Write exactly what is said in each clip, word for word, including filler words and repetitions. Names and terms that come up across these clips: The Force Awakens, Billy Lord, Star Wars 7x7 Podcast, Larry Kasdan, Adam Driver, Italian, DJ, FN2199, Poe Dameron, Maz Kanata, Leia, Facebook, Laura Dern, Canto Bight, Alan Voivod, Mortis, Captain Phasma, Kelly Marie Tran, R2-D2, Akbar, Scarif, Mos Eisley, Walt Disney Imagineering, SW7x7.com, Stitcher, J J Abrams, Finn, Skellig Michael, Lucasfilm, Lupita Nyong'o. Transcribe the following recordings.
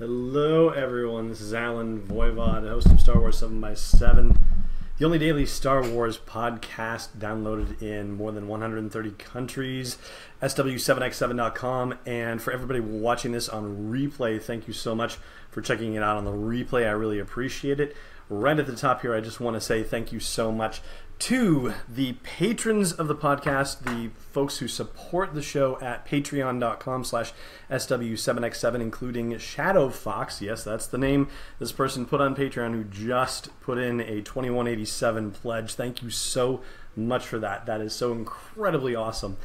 Hello everyone, this is Alan Voivod, host of Star Wars seven by seven, the only daily Star Wars podcast downloaded in more than one hundred thirty countries, S W seven by seven dot com, and for everybody watching this on replay, thank you so much for checking it out on the replay. I really appreciate it. Right at the top here, I just want to say thank you so much to the patrons of the podcast, the folks who support the show at patreon dot com slash S W seven by seven, including Shadow Fox. Yes, that's the name this person put on Patreon who just put in a twenty-one eighty-seven pledge. Thank you so much for that. That is so incredibly awesome.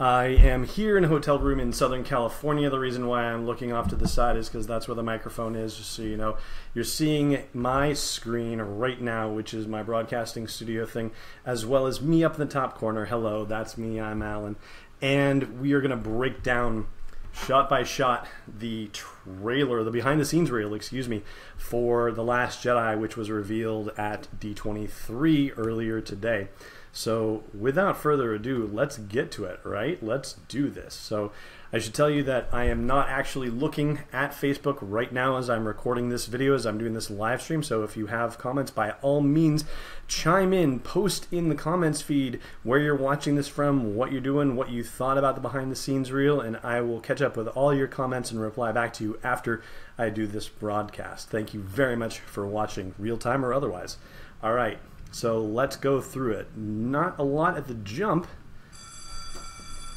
I am here in a hotel room in Southern California. The reason why I'm looking off to the side is because that's where the microphone is, just so you know. You're seeing my screen right now, which is my broadcasting studio thing, as well as me up in the top corner. Hello, that's me, I'm Alan. And we are going to break down, shot by shot, the trailer, the behind-the-scenes reel, excuse me, for The Last Jedi, which was revealed at D twenty-three earlier today. So without further ado, let's get to it, right? Let's do this. So I should tell you that I am not actually looking at Facebook right now as I'm recording this video, as I'm doing this live stream. So if you have comments, by all means, chime in, post in the comments feed where you're watching this from, what you're doing, what you thought about the behind the scenes reel, and I will catch up with all your comments and reply back to you after I do this broadcast. Thank you very much for watching, real time or otherwise. All right. So let's go through it. Not a lot at the jump,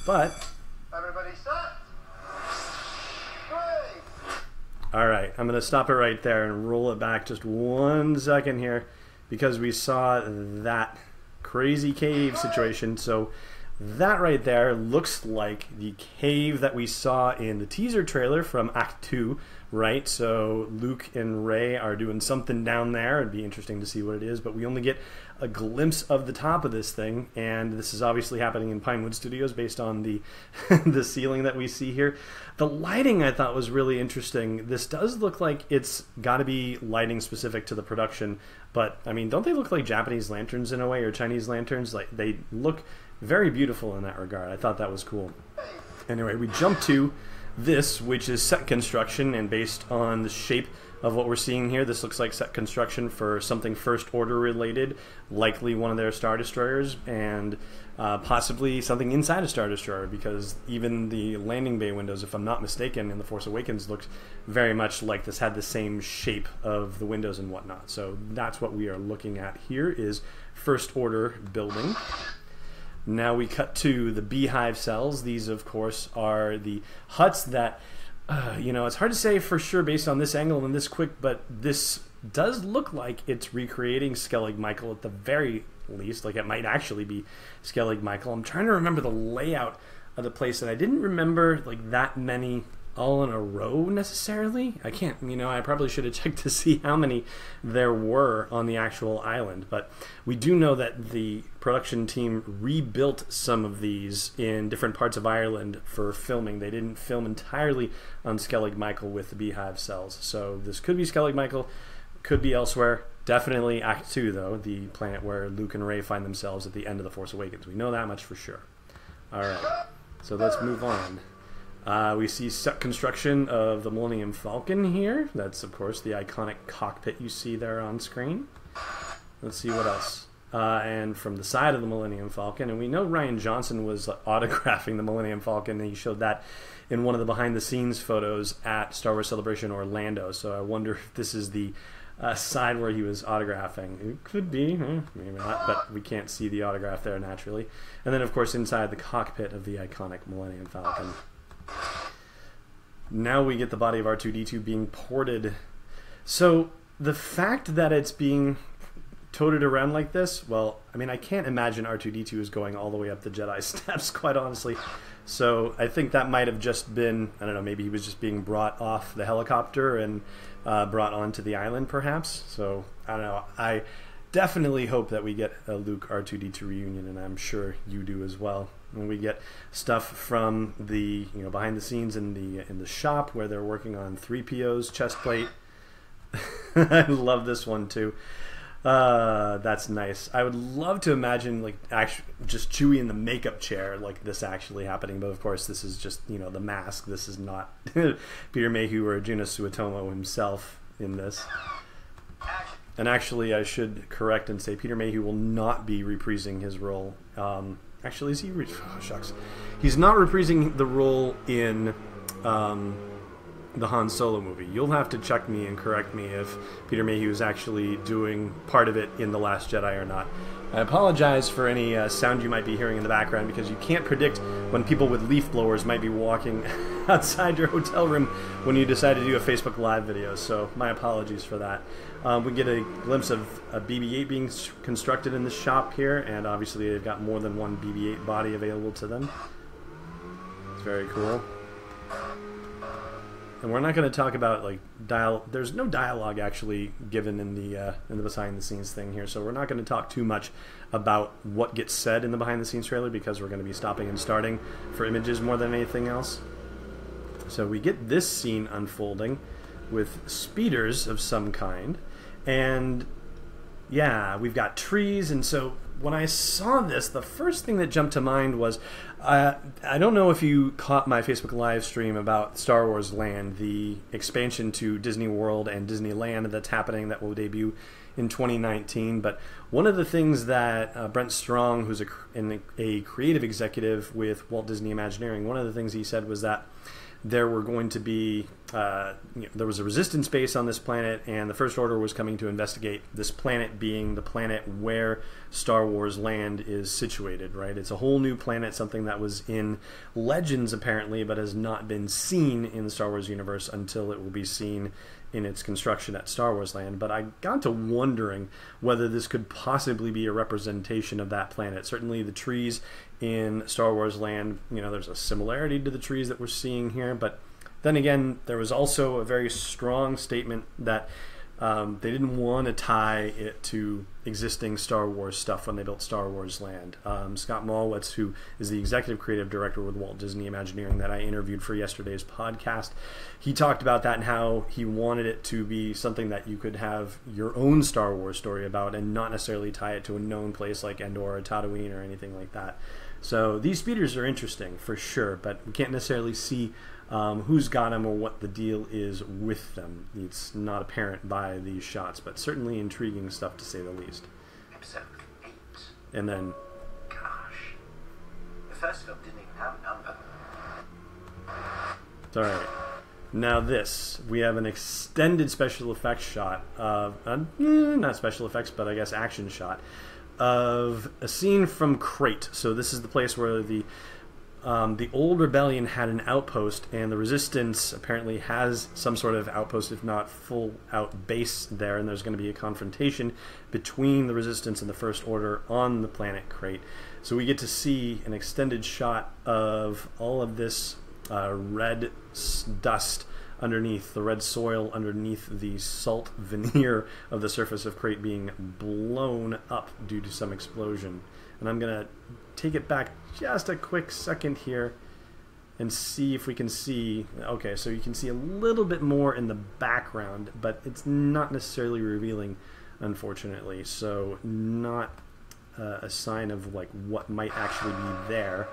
but... Everybody set? Great. All right, I'm going to stop it right there and roll it back just one second here because we saw that crazy cave situation. So that right there looks like the cave that we saw in the teaser trailer from Ahch-To, right? So Luke and Rey are doing something down there. It'd be interesting to see what it is, but we only get a glimpse of the top of this thing, and this is obviously happening in Pinewood Studios based on the the ceiling that we see here. The lighting I thought was really interesting. This does look like it's got to be lighting specific to the production, but I mean, don't they look like Japanese lanterns in a way, or Chinese lanterns? Like, they look very beautiful in that regard. I thought that was cool. Anyway, we jump to this, which is set construction, and based on the shape of what we're seeing here, this looks like set construction for something First Order related, likely one of their Star Destroyers, and uh, possibly something inside a Star Destroyer, because even the landing bay windows, if I'm not mistaken, in The Force Awakens looked very much like this, had the same shape of the windows and whatnot. So that's what we are looking at here, is First Order building. Now we cut to the beehive cells. These, of course, are the huts that, uh, you know, it's hard to say for sure based on this angle and this quick, but this does look like it's recreating Skellig Michael at the very least. Like, it might actually be Skellig Michael. I'm trying to remember the layout of the place, and I didn't remember, like, that many all in a row necessarily. I can't, you know, I probably should have checked to see how many there were on the actual island, but we do know that the production team rebuilt some of these in different parts of Ireland for filming. They didn't film entirely on Skellig Michael with the beehive cells, so this could be Skellig Michael, could be elsewhere. Definitely Ahch-To, though, the planet where Luke and Rey find themselves at the end of The Force Awakens. We know that much for sure. Alright, so let's move on. Uh, we see set construction of the Millennium Falcon here. That's, of course, the iconic cockpit you see there on screen. Let's see what else. Uh, and from the side of the Millennium Falcon, and we know Rian Johnson was autographing the Millennium Falcon, and he showed that in one of the behind-the-scenes photos at Star Wars Celebration Orlando. So I wonder if this is the uh, side where he was autographing. It could be, eh, maybe not, but we can't see the autograph there naturally. And then, of course, inside the cockpit of the iconic Millennium Falcon. Now we get the body of R two D two being ported. So the fact that it's being toted around like this, well, I mean, I can't imagine R two D two is going all the way up the Jedi steps, quite honestly. So I think that might have just been, I don't know, maybe he was just being brought off the helicopter and uh, brought onto the island, perhaps. So I don't know. I definitely hope that we get a Luke R two D two reunion, and I'm sure you do as well. And we get stuff from the, you know, behind the scenes in the in the shop where they're working on three P O's chest plate. I love this one too. Uh, that's nice. I would love to imagine like actually just Chewie in the makeup chair, like this actually happening. But of course, this is just, you know, the mask. This is not Peter Mayhew or Juno Suetomo himself in this. And actually, I should correct and say Peter Mayhew will not be reprising his role. Um, actually, is he? Re oh, shucks, he's not reprising the role in. Um, the Han Solo movie. You'll have to check me and correct me if Peter Mayhew is actually doing part of it in The Last Jedi or not. I apologize for any uh, sound you might be hearing in the background, because you can't predict when people with leaf blowers might be walking outside your hotel room when you decide to do a Facebook Live video, so my apologies for that. Um, we get a glimpse of a B B eight being constructed in the shop here, and obviously they've got more than one B B eight body available to them. It's very cool. And we're not going to talk about like dial. There's no dialogue actually given in the uh, in the behind the scenes thing here, so we're not going to talk too much about what gets said in the behind the scenes trailer, because we're going to be stopping and starting for images more than anything else. So we get this scene unfolding with speeders of some kind, and yeah, we've got trees. And so when I saw this, the first thing that jumped to mind was, uh, I don't know if you caught my Facebook live stream about Star Wars Land, the expansion to Disney World and Disneyland that's happening, that will debut in twenty nineteen. But one of the things that uh, Brent Strong, who's a, a creative executive with Walt Disney Imagineering, one of the things he said was that there were going to be, uh, you know, there was a resistance base on this planet, and the First Order was coming to investigate this planet being the planet where Star Wars Land is situated, right? It's a whole new planet, something that was in Legends apparently, but has not been seen in the Star Wars universe until it will be seen in its construction at Star Wars Land. But I got to wondering whether this could possibly be a representation of that planet. Certainly the trees in Star Wars Land, you know, there's a similarity to the trees that we're seeing here. But then again, there was also a very strong statement that um, they didn't want to tie it to existing Star Wars stuff when they built Star Wars Land. Um, Scott Mallwitz, who is the executive creative director with Walt Disney Imagineering that I interviewed for yesterday's podcast, he talked about that and how he wanted it to be something that you could have your own Star Wars story about and not necessarily tie it to a known place like Endor or Tatooine or anything like that. So these speeders are interesting for sure, but we can't necessarily see um, who's got them or what the deal is with them. It's not apparent by these shots, but certainly intriguing stuff to say the least. Episode eight. And then... Gosh. The first film didn't even have a number. It's alright. Now this. We have an extended special effects shot of... Uh, not special effects, but I guess action shot. Of a scene from Crait. So this is the place where the um, the old rebellion had an outpost, and the resistance apparently has some sort of outpost, if not full out base there, and there's going to be a confrontation between the resistance and the First Order on the planet Crait. So we get to see an extended shot of all of this uh, red dust underneath, the red soil underneath the salt veneer of the surface of Crait being blown up due to some explosion. And I'm going to take it back just a quick second here and see if we can see... Okay, so you can see a little bit more in the background, but it's not necessarily revealing, unfortunately. So not uh, a sign of like what might actually be there.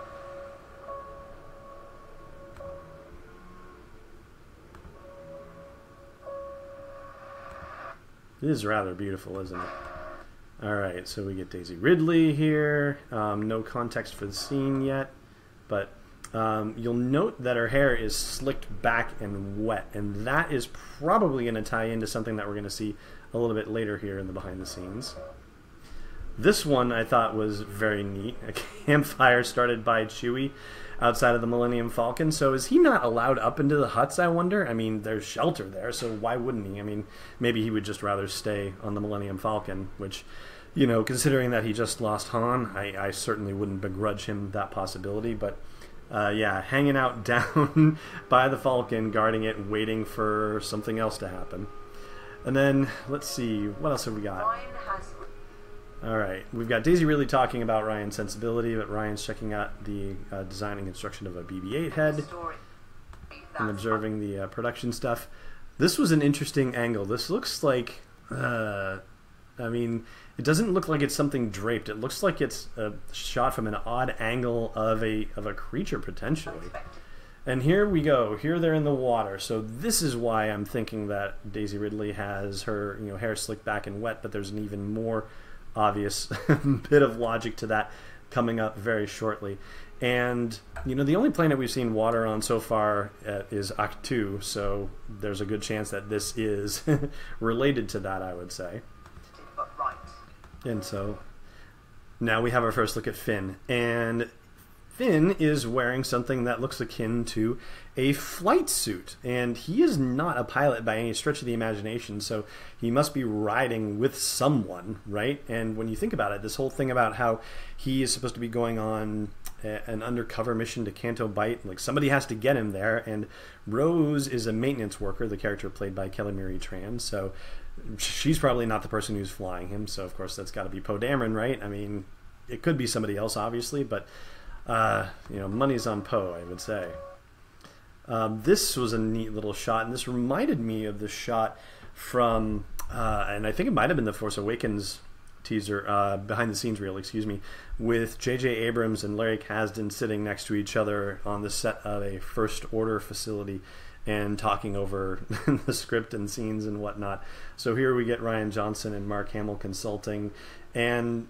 This is rather beautiful, isn't it? Alright, so we get Daisy Ridley here. Um, no context for the scene yet, but um, you'll note that her hair is slicked back and wet, and that is probably going to tie into something that we're going to see a little bit later here in the behind the scenes. This one I thought was very neat. A campfire started by Chewie outside of the Millennium Falcon. So is he not allowed up into the huts, I wonder? I mean, there's shelter there, so why wouldn't he? I mean, maybe he would just rather stay on the Millennium Falcon, which, you know, considering that he just lost Han, I, I certainly wouldn't begrudge him that possibility. But, uh, yeah, hanging out down by the Falcon, guarding it, waiting for something else to happen. And then, let's see, what else have we got? Alright, we've got Daisy Ridley talking about Ryan's sensibility, but Ryan's checking out the uh, design and construction of a B B eight head and observing the uh, production stuff. This was an interesting angle. This looks like uh, I mean, it doesn't look like it's something draped. It looks like it's a shot from an odd angle of a of a creature, potentially. And here we go. Here they're in the water. So this is why I'm thinking that Daisy Ridley has her, you know, hair slicked back and wet, but there's an even more obvious bit of logic to that coming up very shortly. And, you know, the only planet we've seen water on so far uh, is Ahch-To, so there's a good chance that this is related to that, I would say. But right. And so now we have our first look at Finn. And Finn is wearing something that looks akin to a flight suit, and he is not a pilot by any stretch of the imagination, so he must be riding with someone, right? And when you think about it, this whole thing about how he is supposed to be going on a, an undercover mission to Canto Bight, like somebody has to get him there, and Rose is a maintenance worker, the character played by Kelly Marie Tran, so she's probably not the person who's flying him, so of course that's got to be Poe Dameron, right? I mean, it could be somebody else, obviously, but Uh, you know, money's on Poe, I would say. Um, this was a neat little shot, and this reminded me of the shot from, uh, and I think it might have been the Force Awakens teaser, uh, behind the scenes reel, excuse me, with J J Abrams and Larry Kasdan sitting next to each other on the set of a First Order facility and talking over the script and scenes and whatnot. So here we get Rian Johnson and Mark Hamill consulting, and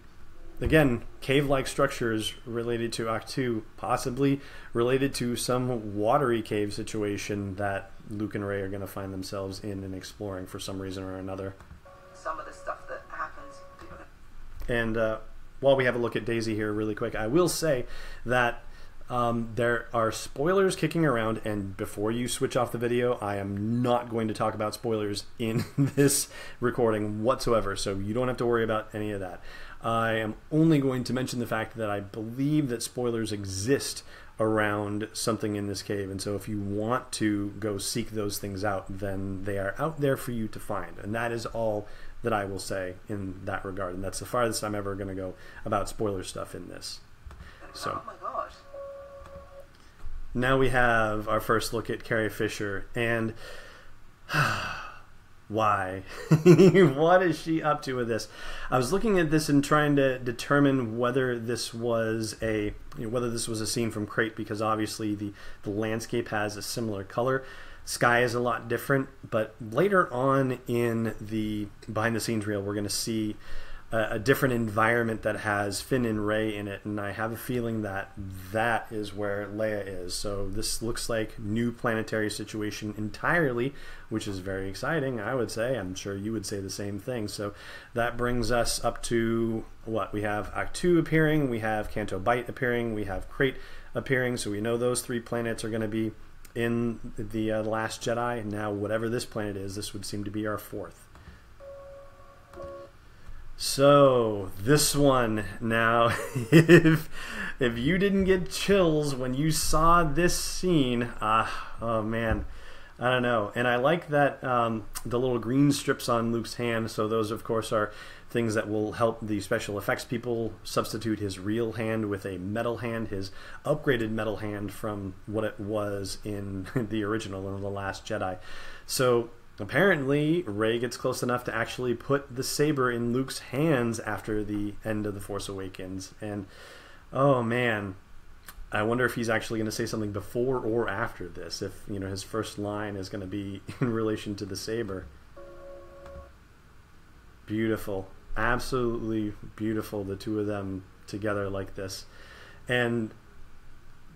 again, cave-like structures related to Ahch-To, possibly related to some watery cave situation that Luke and Rey are going to find themselves in and exploring for some reason or another. Some of the stuff that happens. And uh, while we have a look at Daisy here really quick, I will say that um, there are spoilers kicking around, and before you switch off the video, I am not going to talk about spoilers in this recording whatsoever, so you don't have to worry about any of that. I am only going to mention the fact that I believe that spoilers exist around something in this cave, and so if you want to go seek those things out, then they are out there for you to find, and that is all that I will say in that regard, and that's the farthest I'm ever going to go about spoiler stuff in this. So, oh my gosh. Now we have our first look at Carrie Fisher, and why? What is she up to with this? I was looking at this and trying to determine whether this was a you know, whether this was a scene from Crait, because obviously the the landscape has a similar color. Sky is a lot different, but later on in the behind the scenes reel, we're going to see a, a different environment that has Finn and Rey in it, and I have a feeling that that is where Leia is. So this looks like new planetary situation entirely, which is very exciting, I would say. I'm sure you would say the same thing. So that brings us up to what? We have Ahch-To appearing, we have Canto Bight appearing, we have Crait appearing, so we know those three planets are going to be in The uh, Last Jedi, and now whatever this planet is, this would seem to be our fourth. So, this one, now, if, if you didn't get chills when you saw this scene, ah, oh man. I don't know, and I like that um, the little green strips on Luke's hand, so those of course are things that will help the special effects people substitute his real hand with a metal hand, his upgraded metal hand from what it was in the original in The Last Jedi. So apparently Rey gets close enough to actually put the saber in Luke's hands after the end of The Force Awakens, and oh man. I wonder if he's actually going to say something before or after this, if you know his first line is going to be in relation to the saber. Beautiful. Absolutely beautiful, the two of them together like this. And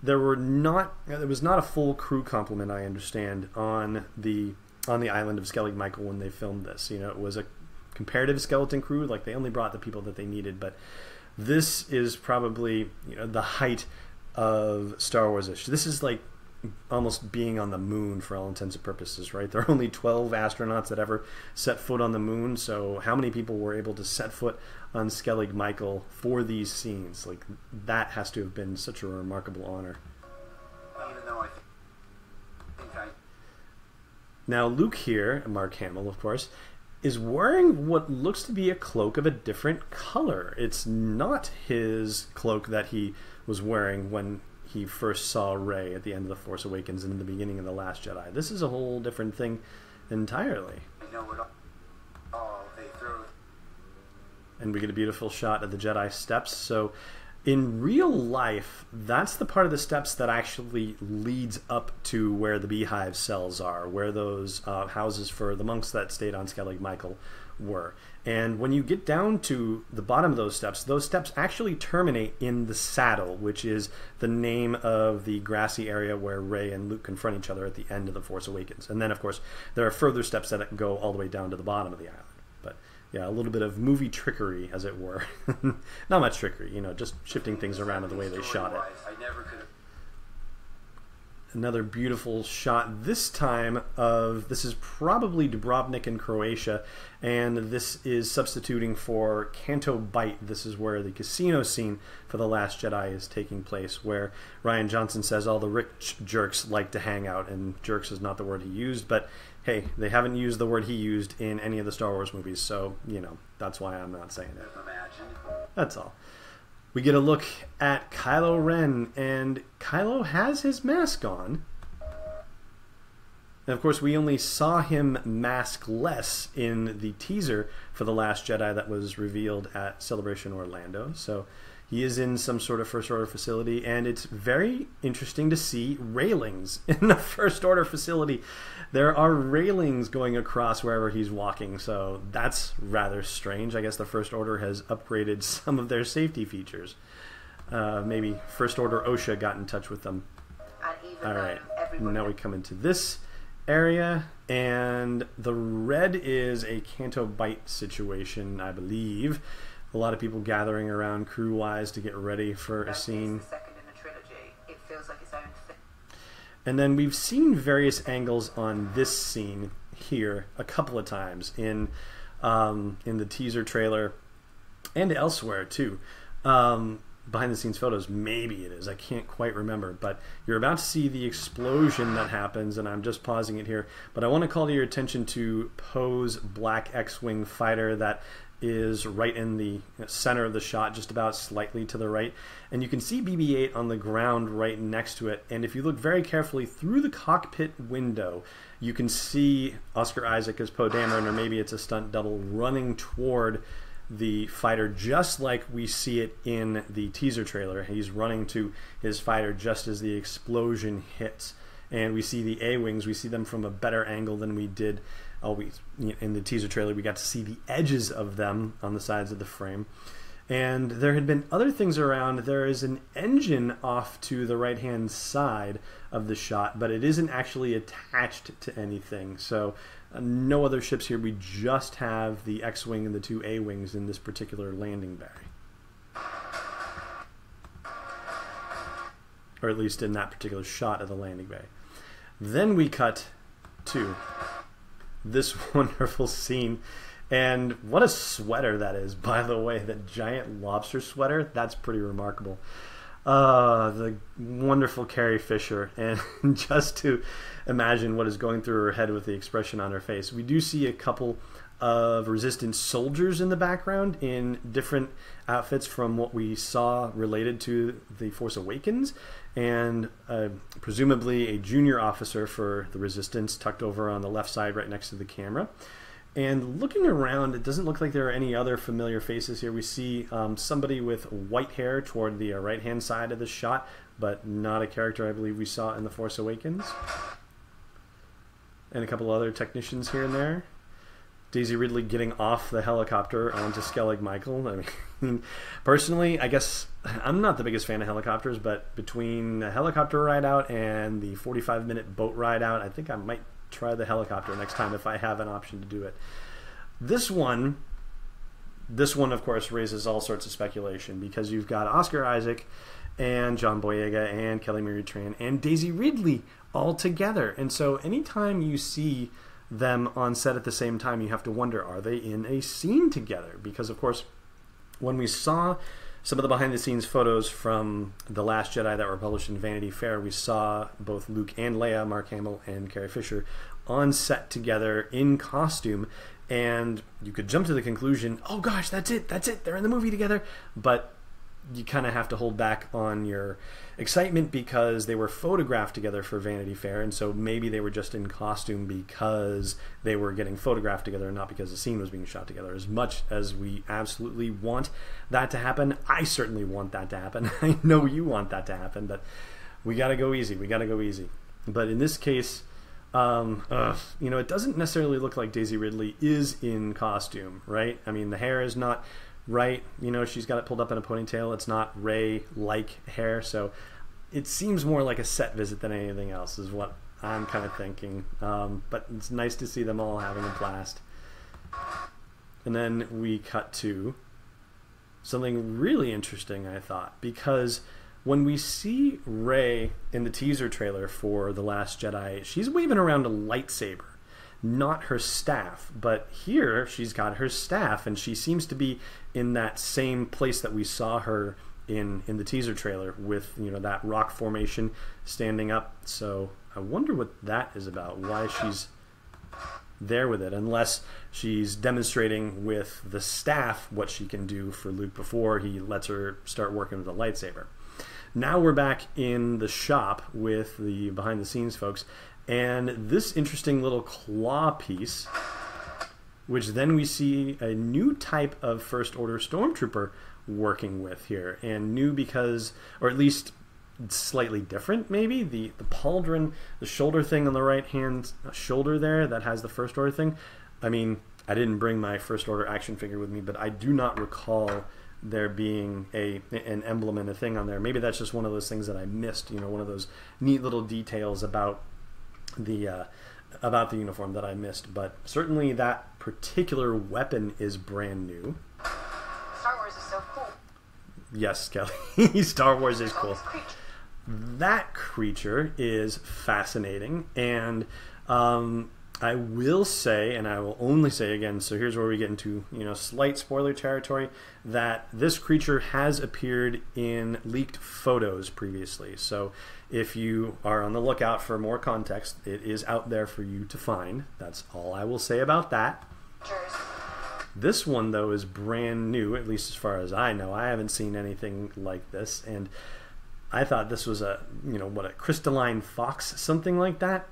there were not there was not a full crew complement, I understand, on the on the island of Skellig Michael when they filmed this. You know, it was a comparative skeleton crew, like they only brought the people that they needed, but this is probably, you know, the height of Star Wars-ish. This is like almost being on the moon for all intents and purposes, right? There are only twelve astronauts that ever set foot on the moon, so how many people were able to set foot on Skellig Michael for these scenes? Like, that has to have been such a remarkable honor. Even though I think I... Now Luke here, Mark Hamill of course, is wearing what looks to be a cloak of a different color. It's not his cloak that he was wearing when he first saw Rey at the end of The Force Awakens and in the beginning of The Last Jedi. This is a whole different thing entirely. You know what all they throw and we get a beautiful shot of the Jedi steps. So in real life, that's the part of the steps that actually leads up to where the beehive cells are, where those uh, houses for the monks that stayed on Skellig Michael were. And when you get down to the bottom of those steps, those steps actually terminate in the saddle, which is the name of the grassy area where Rey and Luke confront each other at the end of The Force Awakens. And then, of course, there are further steps that go all the way down to the bottom of the island. But yeah, a little bit of movie trickery, as it were. Not much trickery, you know, just shifting things around in the way they shot it. I never could have... Another beautiful shot this time of, this is probably Dubrovnik in Croatia, and this is substituting for Canto Bight. This is where the casino scene for The Last Jedi is taking place, where Rian Johnson says all the rich jerks like to hang out, and jerks is not the word he used, but hey, they haven't used the word he used in any of the Star Wars movies, so, you know, that's why I'm not saying it. That's all. We get a look at Kylo Ren, and Kylo has his mask on. And of course, we only saw him maskless in the teaser for The Last Jedi that was revealed at Celebration Orlando. So he is in some sort of First Order facility, and it's very interesting to see railings in the First Order facility. There are railings going across wherever he's walking, so that's rather strange. I guess the First Order has upgraded some of their safety features. Uh, maybe First Order OSHA got in touch with them. All right, now we come into this area, and the red is a Canto Bight situation, I believe. A lot of people gathering around crew-wise to get ready for a scene. And then we've seen various angles on this scene here a couple of times in um, in the teaser trailer and elsewhere too. Um, behind the scenes photos, maybe it is. I can't quite remember, but you're about to see the explosion that happens, and I'm just pausing it here. But I want to call to your attention to Poe's black X-Wing fighter that is right in the center of the shot, just about slightly to the right. And you can see B B eight on the ground right next to it. And if you look very carefully through the cockpit window, you can see Oscar Isaac as Poe Dameron, or maybe it's a stunt double, running toward the fighter, just like we see it in the teaser trailer. He's running to his fighter just as the explosion hits. And we see the A-Wings, we see them from a better angle than we did always. In the teaser trailer, we got to see the edges of them on the sides of the frame. And there had been other things around. There is an engine off to the right-hand side of the shot, but it isn't actually attached to anything. So uh, no other ships here. We just have the X-Wing and the two A-Wings in this particular landing bay. Or at least in that particular shot of the landing bay. Then we cut to this wonderful scene, and what a sweater that is, by the way. That giant lobster sweater, that's pretty remarkable. Uh, the wonderful Carrie Fisher, and just to imagine what is going through her head with the expression on her face. We do see a couple of Resistance soldiers in the background in different outfits from what we saw related to The Force Awakens, and uh, presumably a junior officer for the Resistance tucked over on the left side right next to the camera. And looking around, it doesn't look like there are any other familiar faces here. We see um, somebody with white hair toward the uh, right-hand side of the shot, but not a character I believe we saw in The Force Awakens. And a couple other technicians here and there. Daisy Ridley getting off the helicopter onto Skellig Michael. I mean, personally, I guess I'm not the biggest fan of helicopters, but between the helicopter ride out and the forty-five minute boat ride out, I think I might try the helicopter next time if I have an option to do it. This one, this one of course raises all sorts of speculation, because you've got Oscar Isaac and John Boyega and Kelly Marie Tran and Daisy Ridley all together. And so anytime you see them on set at the same time, you have to wonder, are they in a scene together? Because of course, when we saw some of the behind the scenes photos from The Last Jedi that were published in Vanity Fair, we saw both Luke and Leia, Mark Hamill and Carrie Fisher, on set together in costume, and you could jump to the conclusion, oh gosh, that's it, that's it, they're in the movie together. But you kind of have to hold back on your excitement because they were photographed together for Vanity Fair, and so maybe they were just in costume because they were getting photographed together and not because the scene was being shot together. As much as we absolutely want that to happen, I certainly want that to happen. I know you want that to happen, but we gotta go easy. We gotta go easy. But in this case, um, uh, you know, it doesn't necessarily look like Daisy Ridley is in costume, right? I mean, the hair is not right, you know, she's got it pulled up in a ponytail. It's not Rey-like hair, so it seems more like a set visit than anything else is what I'm kind of thinking. Um, but it's nice to see them all having a blast. And then we cut to something really interesting, I thought, because when we see Rey in the teaser trailer for The Last Jedi, she's waving around a lightsaber, not her staff, but here she's got her staff, and she seems to be in that same place that we saw her in in the teaser trailer with, you know, that rock formation standing up. So I wonder what that is about, why she's there with it, unless she's demonstrating with the staff what she can do for Luke before he lets her start working with the lightsaber. Now we're back in the shop with the behind the scenes folks, and this interesting little claw piece, which then we see a new type of First Order Stormtrooper working with here. And new because, or at least slightly different maybe, the, the pauldron, the shoulder thing on the right hand shoulder there that has the First Order thing. I mean, I didn't bring my First Order action figure with me, but I do not recall there being a an emblem and a thing on there. Maybe that's just one of those things that I missed, you know, one of those neat little details about the uh, about the uniform that I missed, but certainly that particular weapon is brand new. Star Wars is so cool. Yes, Kelly. Star Wars is cool. That creature is fascinating, and um, I will say, and I will only say again, so here's where we get into, you know, slight spoiler territory, that this creature has appeared in leaked photos previously. So if you are on the lookout for more context, it is out there for you to find. That's all I will say about that. Cheers. This one, though, is brand new, at least as far as I know. I haven't seen anything like this, and I thought this was a, you know, what, a crystalline fox, something like that.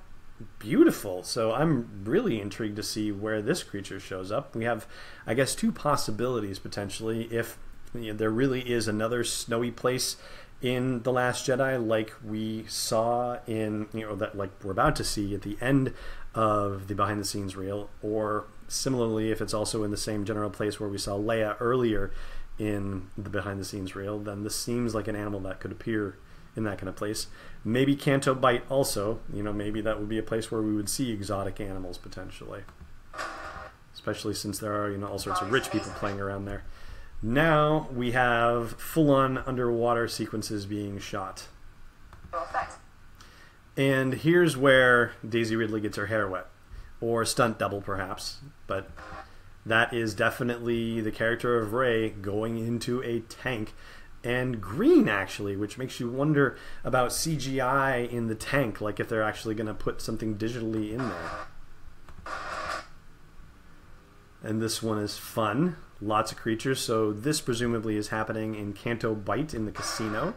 Beautiful. So I'm really intrigued to see where this creature shows up. We have, I guess, two possibilities potentially. If, you know, there really is another snowy place in The Last Jedi, like we saw in, you know, that like we're about to see at the end of the behind the scenes reel, or similarly, if it's also in the same general place where we saw Leia earlier in the behind the scenes reel, then this seems like an animal that could appear in that kind of place. Maybe Canto Bight also, you know, maybe that would be a place where we would see exotic animals potentially, especially since there are, you know, all sorts of rich people playing around there. Now we have full-on underwater sequences being shot, and here's where Daisy Ridley gets her hair wet, or stunt double perhaps, but that is definitely the character of Rey going into a tank. And green, actually, which makes you wonder about C G I in the tank, like if they're actually going to put something digitally in there. And this one is fun. Lots of creatures. So this presumably is happening in Canto Bight in the casino.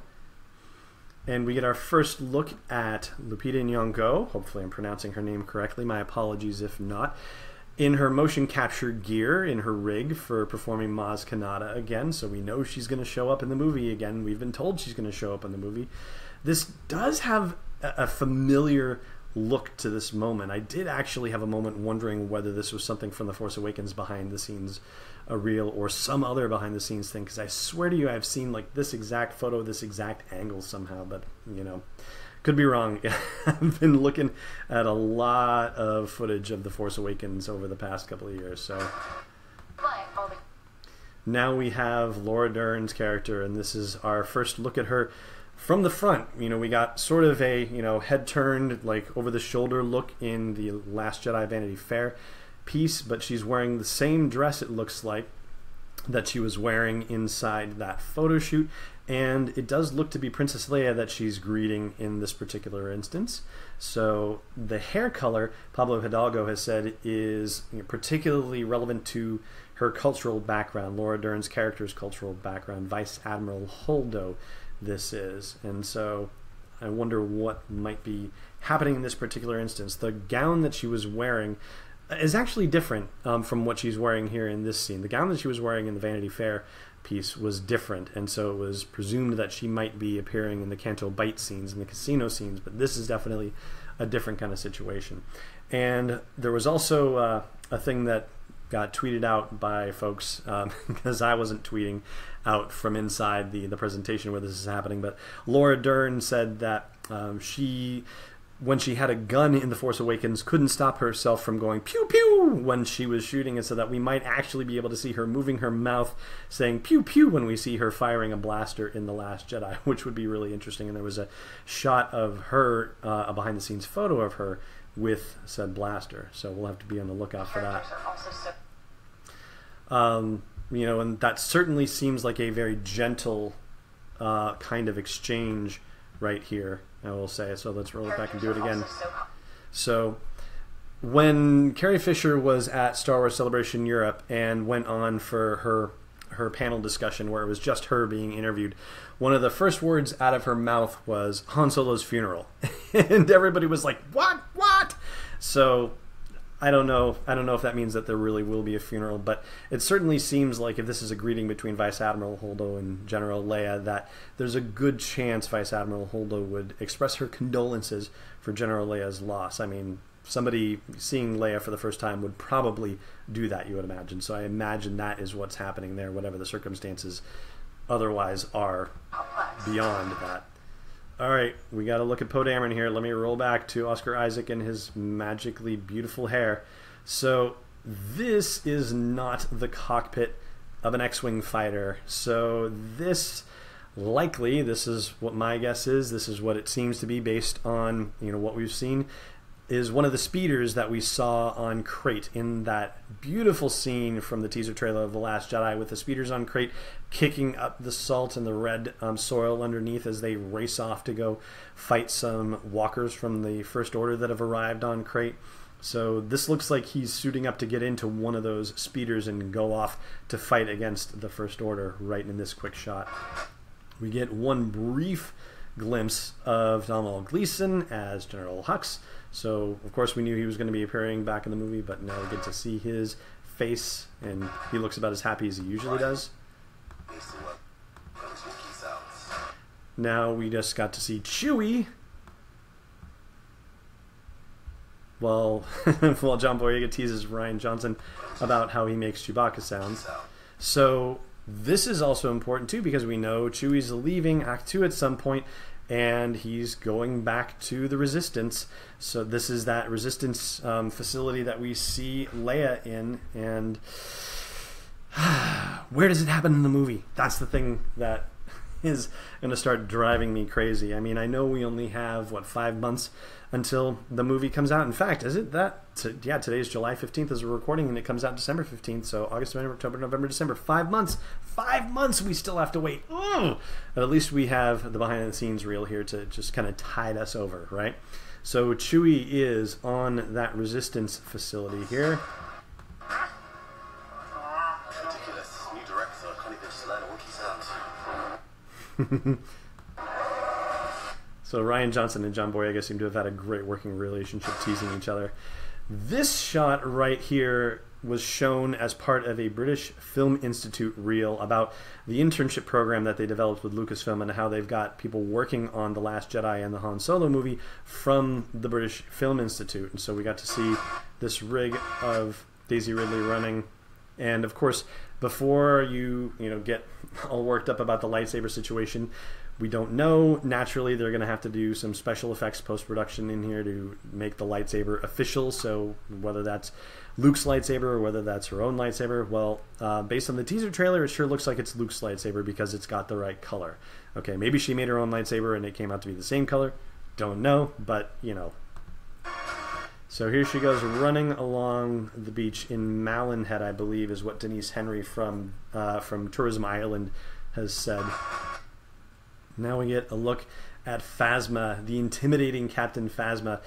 And we get our first look at Lupita Nyong'o. Hopefully I'm pronouncing her name correctly. My apologies if not. In her motion capture gear, in her rig for performing Maz Kanata again, so we know she's going to show up in the movie again. We've been told she's going to show up in the movie. This does have a familiar look to this moment. I did actually have a moment wondering whether this was something from The Force Awakens behind the scenes a reel or some other behind the scenes thing, because I swear to you I've seen like this exact photo, this exact angle somehow, but you know, could be wrong. I've been looking at a lot of footage of The Force Awakens over the past couple of years. So now we have Laura Dern's character, and this is our first look at her from the front. You know, we got sort of a, you know, head turned, like over the shoulder look in the Last Jedi Vanity Fair piece, but she's wearing the same dress, it looks like, that she was wearing inside that photo shoot. And it does look to be Princess Leia that she's greeting in this particular instance. So the hair color, Pablo Hidalgo has said, is particularly relevant to her cultural background, Laura Dern's character's cultural background, Vice Admiral Holdo this is. And so I wonder what might be happening in this particular instance. The gown that she was wearing is actually different um, from what she's wearing here in this scene. The gown that she was wearing in the Vanity Fair piece was different, and so it was presumed that she might be appearing in the Canto Bight scenes and the casino scenes, but this is definitely a different kind of situation. And there was also uh, a thing that got tweeted out by folks, um, because I wasn't tweeting out from inside the, the presentation where this is happening, but Laura Dern said that um, she... when she had a gun in The Force Awakens, couldn't stop herself from going pew pew when she was shooting, and so that we might actually be able to see her moving her mouth saying pew pew when we see her firing a blaster in The Last Jedi, which would be really interesting. And there was a shot of her, uh, a behind the scenes photo of her with said blaster, so we'll have to be on the lookout for that. Um, you know, and that certainly seems like a very gentle uh, kind of exchange right here, I will say. So let's roll it back and do it again. So when Carrie Fisher was at Star Wars Celebration Europe and went on for her her panel discussion where it was just her being interviewed, one of the first words out of her mouth was Han Solo's funeral. And everybody was like, what, what? So I don't know. I don't know if that means that there really will be a funeral, but it certainly seems like if this is a greeting between Vice Admiral Holdo and General Leia, that there's a good chance Vice Admiral Holdo would express her condolences for General Leia's loss. I mean, somebody seeing Leia for the first time would probably do that, you would imagine. So I imagine that is what's happening there, whatever the circumstances otherwise are beyond that. All right, we got to look at Poe Dameron here. Let me roll back to Oscar Isaac and his magically beautiful hair. So this is not the cockpit of an X-Wing fighter. So this likely, this is what my guess is, this is what it seems to be based on, you know, what we've seen, is one of the speeders that we saw on Crait in that beautiful scene from the teaser trailer of The Last Jedi, with the speeders on Crait kicking up the salt and the red um, soil underneath as they race off to go fight some walkers from the First Order that have arrived on Crait. So this looks like he's suiting up to get into one of those speeders and go off to fight against the First Order right in this quick shot. We get one brief glimpse of Domhnall Gleeson as General Hux. So, of course, we knew he was going to be appearing back in the movie, but now we get to see his face, and he looks about as happy as he usually does. Now we just got to see Chewie. Well, while John Boyega teases Rian Johnson about how he makes Chewbacca sounds. So, this is also important, too, because we know Chewie's leaving Ahch-To at some point, and he's going back to the Resistance. So this is that Resistance um, facility that we see Leia in, and where does it happen in the movie? That's the thing that is going to start driving me crazy. I mean, I know we only have, what, five months until the movie comes out. In fact, is it that? T yeah, today's July fifteenth as we're recording, and it comes out December fifteenth, so August, November, October, November, December. Five months. Five months we still have to wait. Ooh! But at least we have the behind-the-scenes reel here to just kind of tide us over, right? So Chewie is on that Resistance facility here. So Rian Johnson and John Boyega seem to have had a great working relationship, teasing each other. This shot right here was shown as part of a British Film Institute reel about the internship program that they developed with Lucasfilm, and how they've got people working on The Last Jedi and the Han Solo movie from the British Film Institute. And so we got to see this rig of Daisy Ridley running, and of course, before you, you know, get all worked up about the lightsaber situation, we don't know. Naturally, they're going to have to do some special effects post-production in here to make the lightsaber official. So whether that's Luke's lightsaber or whether that's her own lightsaber, well, uh, based on the teaser trailer, it sure looks like it's Luke's lightsaber because it's got the right color. Okay, maybe she made her own lightsaber and it came out to be the same color. Don't know, but, you know. So here she goes running along the beach in Malinhead, I believe, is what Denise Henry from uh, from Tourism Ireland has said. Now we get a look at Phasma, the intimidating Captain Phasma.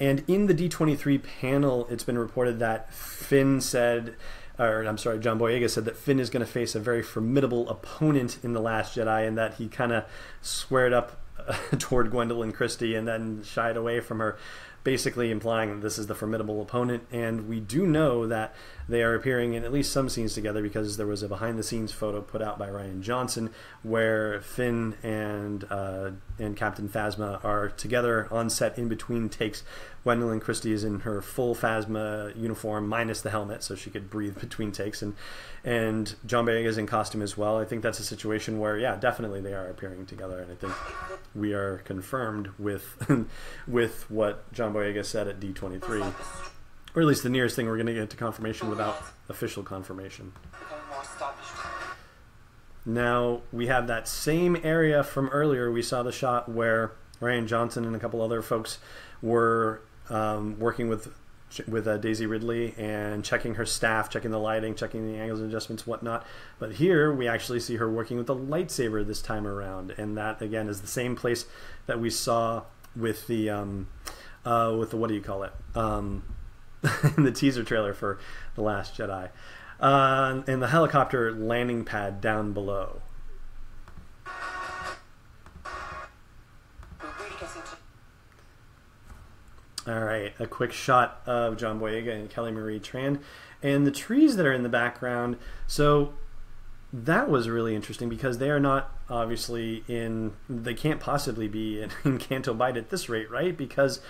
And in the D twenty-three panel, it's been reported that Finn said, or I'm sorry, John Boyega said that Finn is going to face a very formidable opponent in The Last Jedi, and that he kind of squared up uh, toward Gwendoline Christie and then shied away from her, basically implying that this is the formidable opponent. And we do know that they are appearing in at least some scenes together, because there was a behind-the-scenes photo put out by Rian Johnson where Finn and uh, and Captain Phasma are together on set in between takes. Gwendoline Christie is in her full Phasma uniform minus the helmet, so she could breathe between takes, and and John Boyega is in costume as well. I think that's a situation where, yeah, definitely they are appearing together, and I think we are confirmed with with what John Boyega said at D twenty-three. Or at least the nearest thing we're going to get to confirmation without official confirmation. Now, we have that same area from earlier. We saw the shot where Rian Johnson and a couple other folks were um, working with with uh, Daisy Ridley and checking her staff, checking the lighting, checking the angles and adjustments, whatnot. But here we actually see her working with the lightsaber this time around. And that, again, is the same place that we saw with the, um, uh, with the what do you call it? Um... in the teaser trailer for The Last Jedi, uh, and the helicopter landing pad down below. Alright, a quick shot of John Boyega and Kelly Marie Tran, and the trees that are in the background. So that was really interesting, because they are not obviously in, they can't possibly be in, in Canto Bight at this rate, right? Because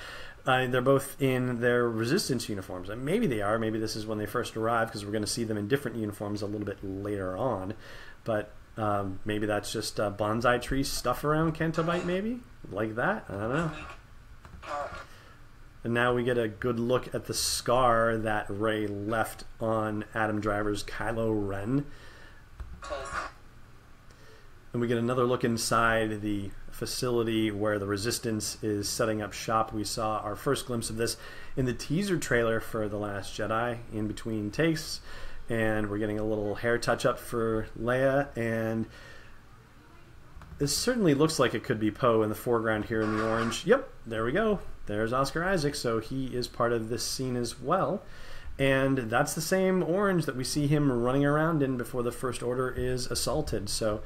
Uh, they're both in their Resistance uniforms. And maybe they are. Maybe this is when they first arrived, because we're going to see them in different uniforms a little bit later on. But um, maybe that's just uh, bonsai tree stuff around Canto Bight, maybe? Like that? I don't know. And now we get a good look at the scar that Rey left on Adam Driver's Kylo Ren. And we get another look inside the facility where the Resistance is setting up shop. We saw our first glimpse of this in the teaser trailer for The Last Jedi in between takes, and we're getting a little hair touch-up for Leia, and this certainly looks like it could be Poe in the foreground here in the orange. Yep, there we go. There's Oscar Isaac, so he is part of this scene as well. And that's the same orange that we see him running around in before the First Order is assaulted, so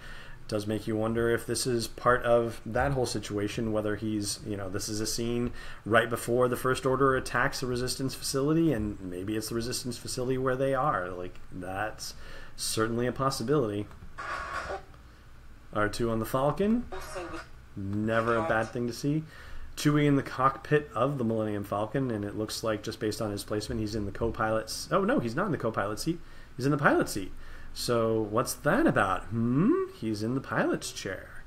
does make you wonder if this is part of that whole situation, whether he's, you know, this is a scene right before the First Order attacks the Resistance facility, and maybe it's the Resistance facility where they are. Like, that's certainly a possibility. R two on the Falcon. Never a bad thing to see. Chewie in the cockpit of the Millennium Falcon, and it looks like, just based on his placement, he's in the co-pilot's... Oh, no, he's not in the co-pilot seat. He's in the pilot seat. So, what's that about? Hmm? He's in the pilot's chair.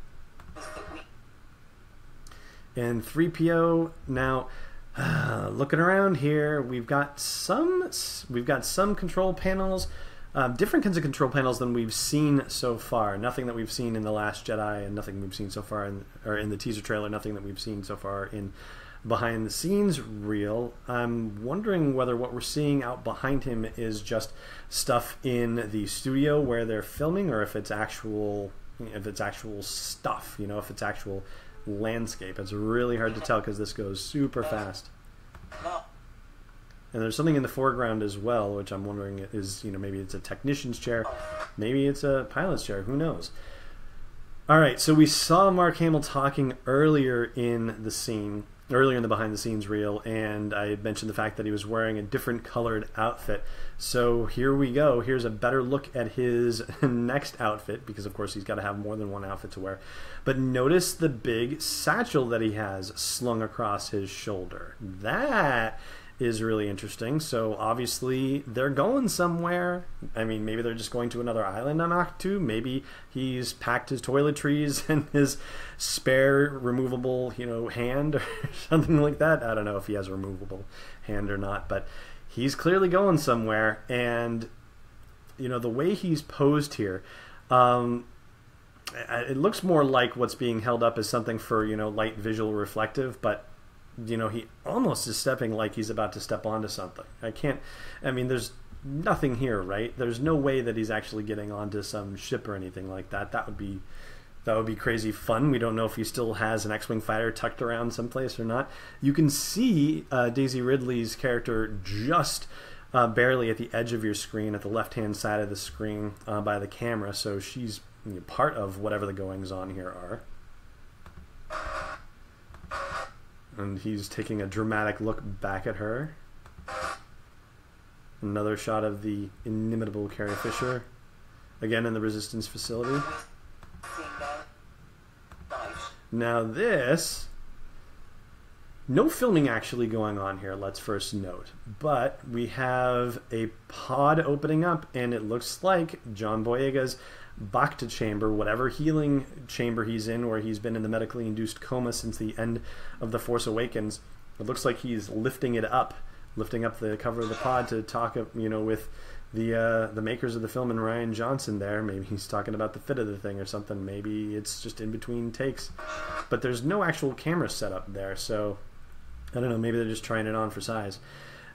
And three P O, now, uh, looking around here, we've got some, we've got some control panels, uh, different kinds of control panels than we've seen so far. Nothing that we've seen in The Last Jedi, and nothing we've seen so far in, or in the teaser trailer, nothing that we've seen so far in behind the scenes reel. I'm wondering whether what we're seeing out behind him is just stuff in the studio where they're filming, or if it's actual if it's actual stuff, you know, if it's actual landscape. It's really hard to tell because this goes super fast. And there's something in the foreground as well, which I'm wondering is, you know, maybe it's a technician's chair, maybe it's a pilot's chair, who knows? Alright, so we saw Mark Hamill talking earlier in the scene, earlier in the behind-the-scenes reel, and I had mentioned the fact that he was wearing a different colored outfit. So here we go. Here's a better look at his next outfit, because of course he's got to have more than one outfit to wear. But notice the big satchel that he has slung across his shoulder. That is really interesting. So obviously they're going somewhere. I mean, maybe they're just going to another island on Ahch-To. Maybe he's packed his toiletries and his spare removable, you know, hand or something like that. I don't know if he has a removable hand or not, but he's clearly going somewhere. And, you know, the way he's posed here, um, it looks more like what's being held up as something for, you know, light visual reflective, but you know, he almost is stepping like he's about to step onto something. I can't, I mean, there's nothing here, right? There's no way that he's actually getting onto some ship or anything like that. That would be That would be crazy fun. We don't know if he still has an X-Wing fighter tucked around someplace or not. You can see uh, Daisy Ridley's character just uh, barely at the edge of your screen, at the left-hand side of the screen uh, by the camera, so she's you know, part of whatever the goings-on here are. And he's taking a dramatic look back at her. Another shot of the inimitable Carrie Fisher, again in the Resistance facility. Now this, no filming actually going on here, let's first note, but we have a pod opening up and it looks like John Boyega's Bacta chamber, whatever healing chamber he's in where he's been in the medically induced coma since the end of The Force Awakens. It looks like he's lifting it up, lifting up the cover of the pod to talk you know, with the uh, the makers of the film and Rian Johnson there. Maybe he's talking about the fit of the thing or something. Maybe it's just in between takes. But there's no actual camera setup there, so I don't know, maybe they're just trying it on for size.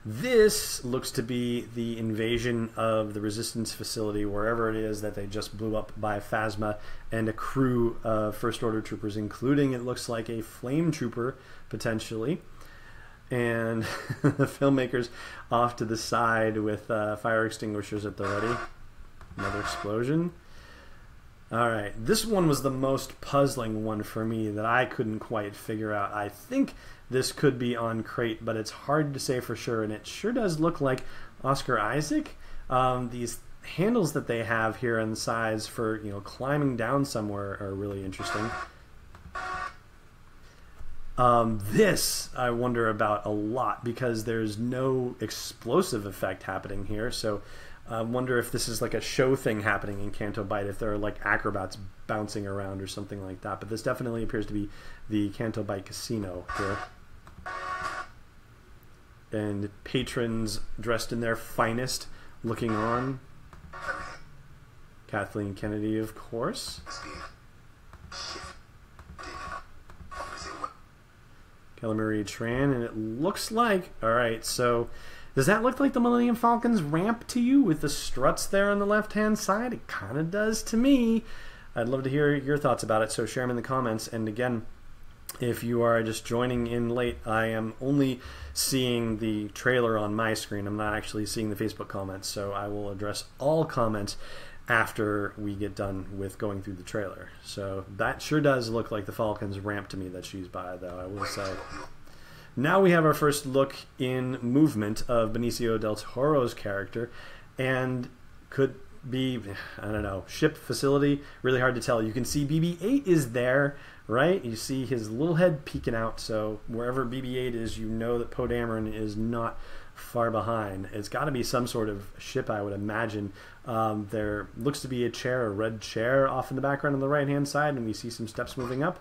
This looks to be the invasion of the Resistance facility, wherever it is that they just blew up by Phasma, and a crew of First Order troopers, including, it looks like, a flame trooper, potentially. And the filmmakers off to the side with uh, fire extinguishers at the ready. Another explosion. All right, this one was the most puzzling one for me that I couldn't quite figure out. I think this could be on Crait, but it's hard to say for sure, and it sure does look like Oscar Isaac. Um, these handles that they have here on the sides for you know climbing down somewhere are really interesting. Um, this I wonder about a lot because there's no explosive effect happening here, so I wonder if this is like a show thing happening in Canto Bight, if there are like acrobats bouncing around or something like that. But this definitely appears to be the Canto Bight casino here. And patrons dressed in their finest looking on. Kathleen Kennedy, of course. Kelly Marie Tran, and it looks like, alright, so does that look like the Millennium Falcon's ramp to you with the struts there on the left-hand side? It kind of does to me. I'd love to hear your thoughts about it, so share them in the comments. And again, if you are just joining in late, I am only seeing the trailer on my screen. I'm not actually seeing the Facebook comments, so I will address all comments after we get done with going through the trailer. So that sure does look like the Falcon's ramp to me that she's by, though, I will say. Now we have our first look in movement of Benicio del Toro's character, and could be, I don't know, ship facility, really hard to tell. You can see B B eight is there, right? You see his little head peeking out, so wherever B B eight is, you know that Poe Dameron is not far behind. It's got to be some sort of ship, I would imagine. Um, there looks to be a chair, a red chair, off in the background on the right-hand side, and we see some steps moving up.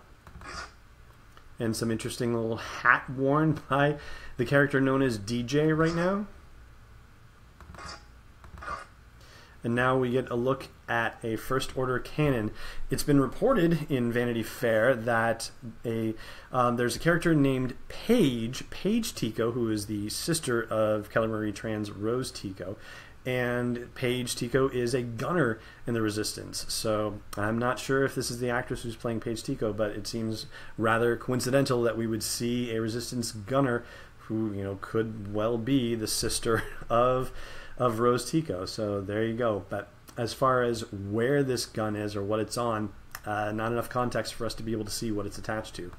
And some interesting little hat worn by the character known as D J right now. And now we get a look at a First Order canon. It's been reported in Vanity Fair that a um, there's a character named Paige, Paige Tico, who is the sister of Kelly Marie Tran's Rose Tico. And Paige Tico is a gunner in the Resistance. So I'm not sure if this is the actress who's playing Paige Tico, but it seems rather coincidental that we would see a Resistance gunner who, you know, could well be the sister of of Rose Tico. So there you go. But as far as where this gun is or what it's on, uh, not enough context for us to be able to see what it's attached to.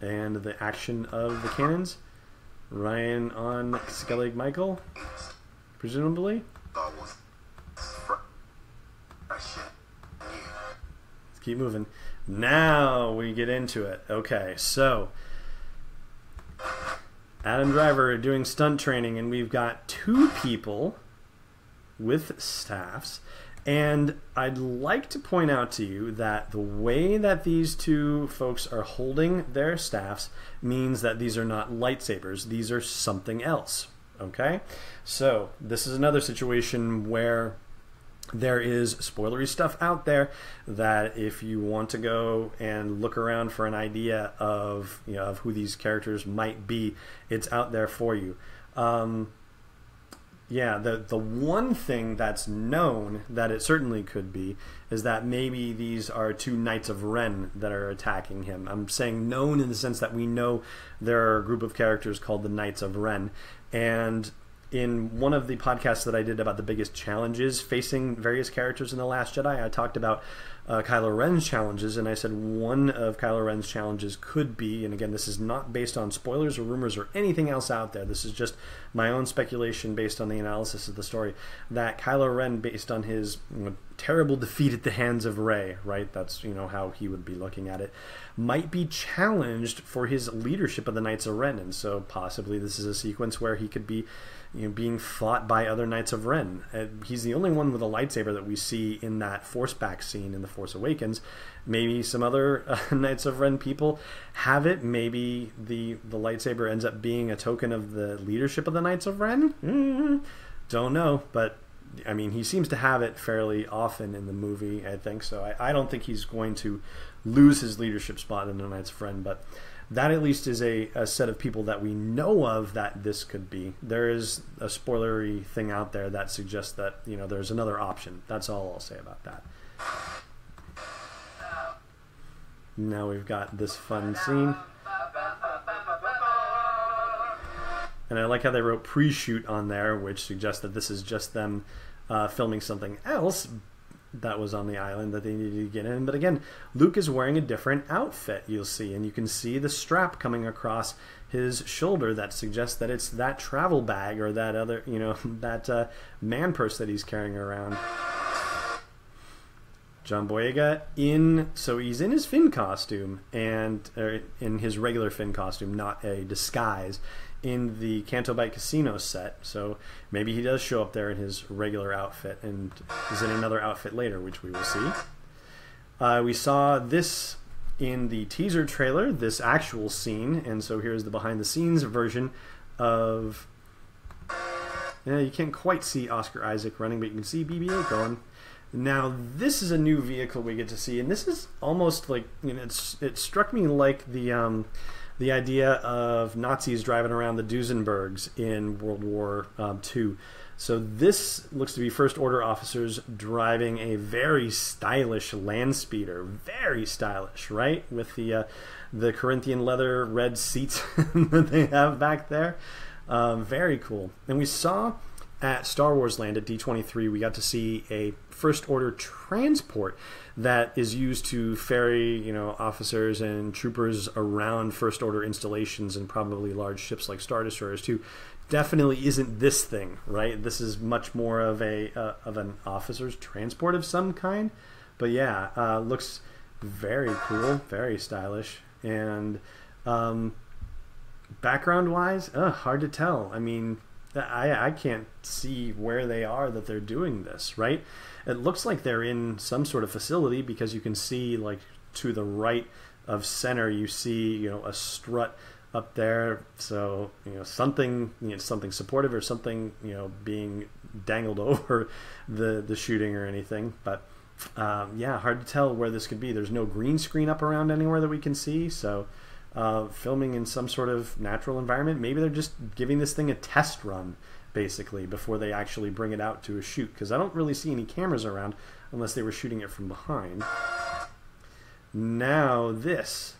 And the action of the cannons. Rian on Skellig Michael, presumably. Let's keep moving. Now we get into it. Okay, so Adam Driver doing stunt training, and we've got two people with staffs. And I'd like to point out to you that the way that these two folks are holding their staffs means that these are not lightsabers. These are something else, okay? So this is another situation where there is spoilery stuff out there that if you want to go and look around for an idea of, you know, of who these characters might be, it's out there for you. Um, Yeah, the the one thing that's known that it certainly could be is that maybe these are two Knights of Ren that are attacking him. I'm saying known in the sense that we know there are a group of characters called the Knights of Ren. And in one of the podcasts that I did about the biggest challenges facing various characters in The Last Jedi, I talked about uh, Kylo Ren's challenges, and I said one of Kylo Ren's challenges could be, and again, this is not based on spoilers or rumors or anything else out there, this is just my own speculation based on the analysis of the story, that Kylo Ren, based on his you know, terrible defeat at the hands of Rey, right, that's you know how he would be looking at it, might be challenged for his leadership of the Knights of Ren. And so possibly this is a sequence where he could be you know, being fought by other Knights of Ren. Uh, he's the only one with a lightsaber that we see in that forceback scene in The Force Awakens. Maybe some other uh, Knights of Ren people have it. Maybe the, the lightsaber ends up being a token of the leadership of the Knights of Ren? Mm-hmm. Don't know, but I mean, he seems to have it fairly often in the movie, I think, so I, I don't think he's going to lose his leadership spot in the Knights of Ren, but that at least is a, a set of people that we know of that this could be. There is a spoilery thing out there that suggests that, you know, there's another option. That's all I'll say about that. Now we've got this fun scene. And I like how they wrote pre-shoot on there, which suggests that this is just them uh, filming something else that was on the island that they needed to get in. But again, Luke is wearing a different outfit, you'll see, and you can see the strap coming across his shoulder that suggests that it's that travel bag or that other, you know, that uh, man purse that he's carrying around. John Boyega in, so he's in his Finn costume, and or in his regular Finn costume, not a disguise, in the Canto Bight Casino set. So maybe he does show up there in his regular outfit and is in another outfit later, which we will see. Uh, we saw this in the teaser trailer, this actual scene, and so here's the behind-the-scenes version of... Yeah, you can't quite see Oscar Isaac running, but you can see B B eight going. Now, this is a new vehicle we get to see, and this is almost like, you know, it's, it struck me like the um, the idea of Nazis driving around the Duesenbergs in World War um, two. So this looks to be First Order officers driving a very stylish land speeder, very stylish, right? With the uh, the Corinthian leather red seats that they have back there, um, very cool. And we saw at Star Wars Land at D twenty-three, we got to see a First Order transport that is used to ferry, you know, officers and troopers around First Order installations and probably large ships like Star Destroyers too. Definitely isn't this thing, right? This is much more of a uh, of an officer's transport of some kind. But yeah, uh, looks very cool, very stylish, and um, background-wise, uh, hard to tell. I mean, I, I can't see where they are that they're doing this, right? It looks like they're in some sort of facility because you can see, like, to the right of center, you see, you know, a strut up there. So, you know, something, you know, something supportive or something, you know, being dangled over the, the shooting or anything. But, um, yeah, hard to tell where this could be. There's no green screen up around anywhere that we can see, so... Uh, filming in some sort of natural environment. Maybe they're just giving this thing a test run, basically, before they actually bring it out to a shoot, because I don't really see any cameras around unless they were shooting it from behind. Now this.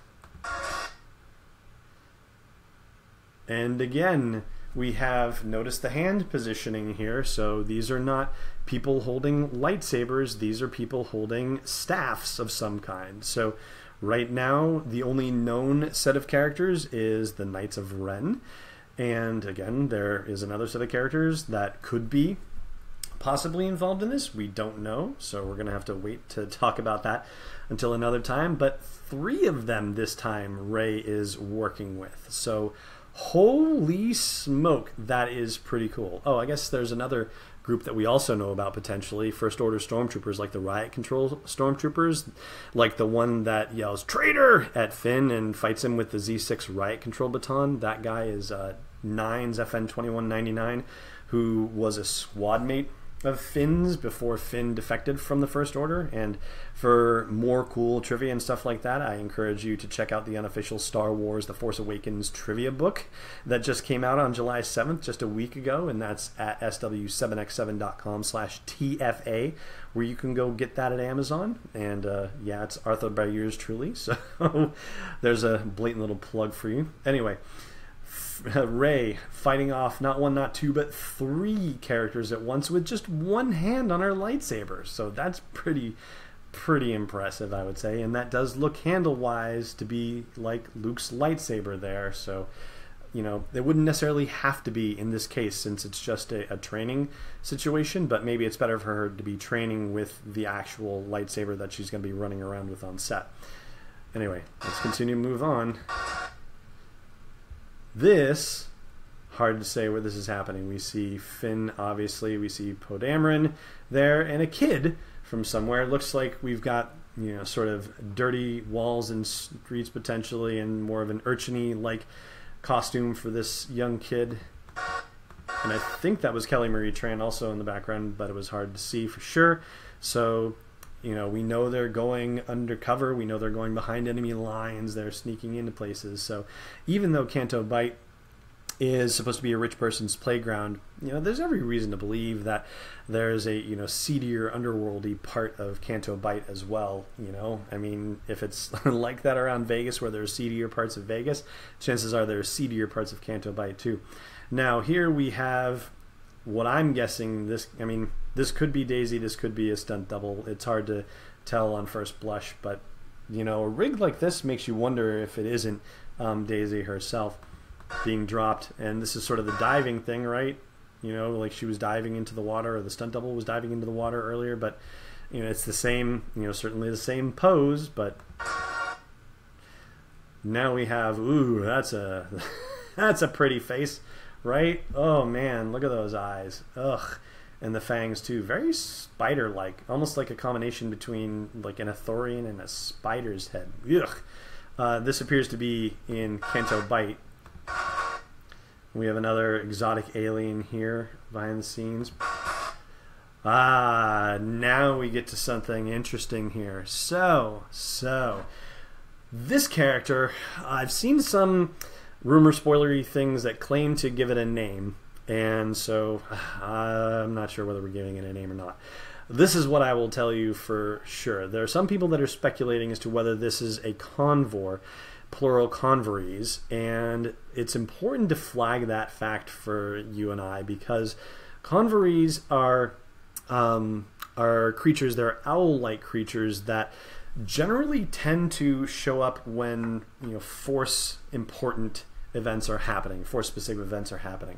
And again, we have noticed the hand positioning here, so these are not people holding lightsabers, these are people holding staffs of some kind. So right now, the only known set of characters is the Knights of Ren. And again, there is another set of characters that could be possibly involved in this. We don't know, so we're going to have to wait to talk about that until another time. But three of them this time Rey is working with. So holy smoke, that is pretty cool. Oh, I guess there's another group that we also know about potentially, First Order stormtroopers, like the riot control stormtroopers, like the one that yells traitor at Finn and fights him with the Z six riot control baton. That guy is uh, Nines F N twenty-one ninety-nine, who was a squad mate of Finn's before Finn defected from the First Order. And for more cool trivia and stuff like that, I encourage you to check out the unofficial Star Wars The Force Awakens trivia book that just came out on July seventh, just a week ago, and that's at S W seven x seven dot com slash T F A, where you can go get that at Amazon. And uh, yeah, it's authored by yours truly, so there's a blatant little plug for you. Anyway, Rey fighting off not one, not two, but three characters at once with just one hand on her lightsaber. So that's pretty, pretty impressive, I would say. And that does look handle-wise to be like Luke's lightsaber there. So, you know, they wouldn't necessarily have to be in this case since it's just a, a training situation. But maybe it's better for her to be training with the actual lightsaber that she's going to be running around with on set. Anyway, let's continue to move on. This, hard to say where this is happening. We see Finn, obviously. We see Poe Dameron there, and a kid from somewhere. It looks like we've got, you know, sort of dirty walls and streets potentially, and more of an urchiny like costume for this young kid. And I think that was Kelly Marie Tran also in the background, but it was hard to see for sure. So, you know, we know they're going undercover. We know they're going behind enemy lines. They're sneaking into places. So even though Canto Bight is supposed to be a rich person's playground, you know, there's every reason to believe that there's a, you know, seedier, underworldy part of Canto Bight as well. You know, I mean, if it's like that around Vegas where there's seedier parts of Vegas, chances are there's seedier parts of Canto Bight too. Now here we have what I'm guessing this, I mean, this could be Daisy, this could be a stunt double. It's hard to tell on first blush, but, you know, a rig like this makes you wonder if it isn't um, Daisy herself being dropped. And this is sort of the diving thing, right? You know, like she was diving into the water, or the stunt double was diving into the water earlier, but, you know, it's the same, you know, certainly the same pose, but now we have, ooh, that's a, that's a pretty face, right? Oh, man, look at those eyes. Ugh. And the fangs too, very spider-like, almost like a combination between like an Ithorian and a spider's head. Ugh. Uh, this appears to be in Canto Bight. We have another exotic alien here behind the scenes. Ah, now we get to something interesting here. So, so this character, I've seen some rumor spoilery things that claim to give it a name. And so uh, I'm not sure whether we're giving it a name or not. This is what I will tell you for sure. There are some people that are speculating as to whether this is a convor, plural convories, and it's important to flag that fact for you and I, because convories are, um, are creatures, they're owl-like creatures that generally tend to show up when, you know, force important events are happening, force specific events are happening.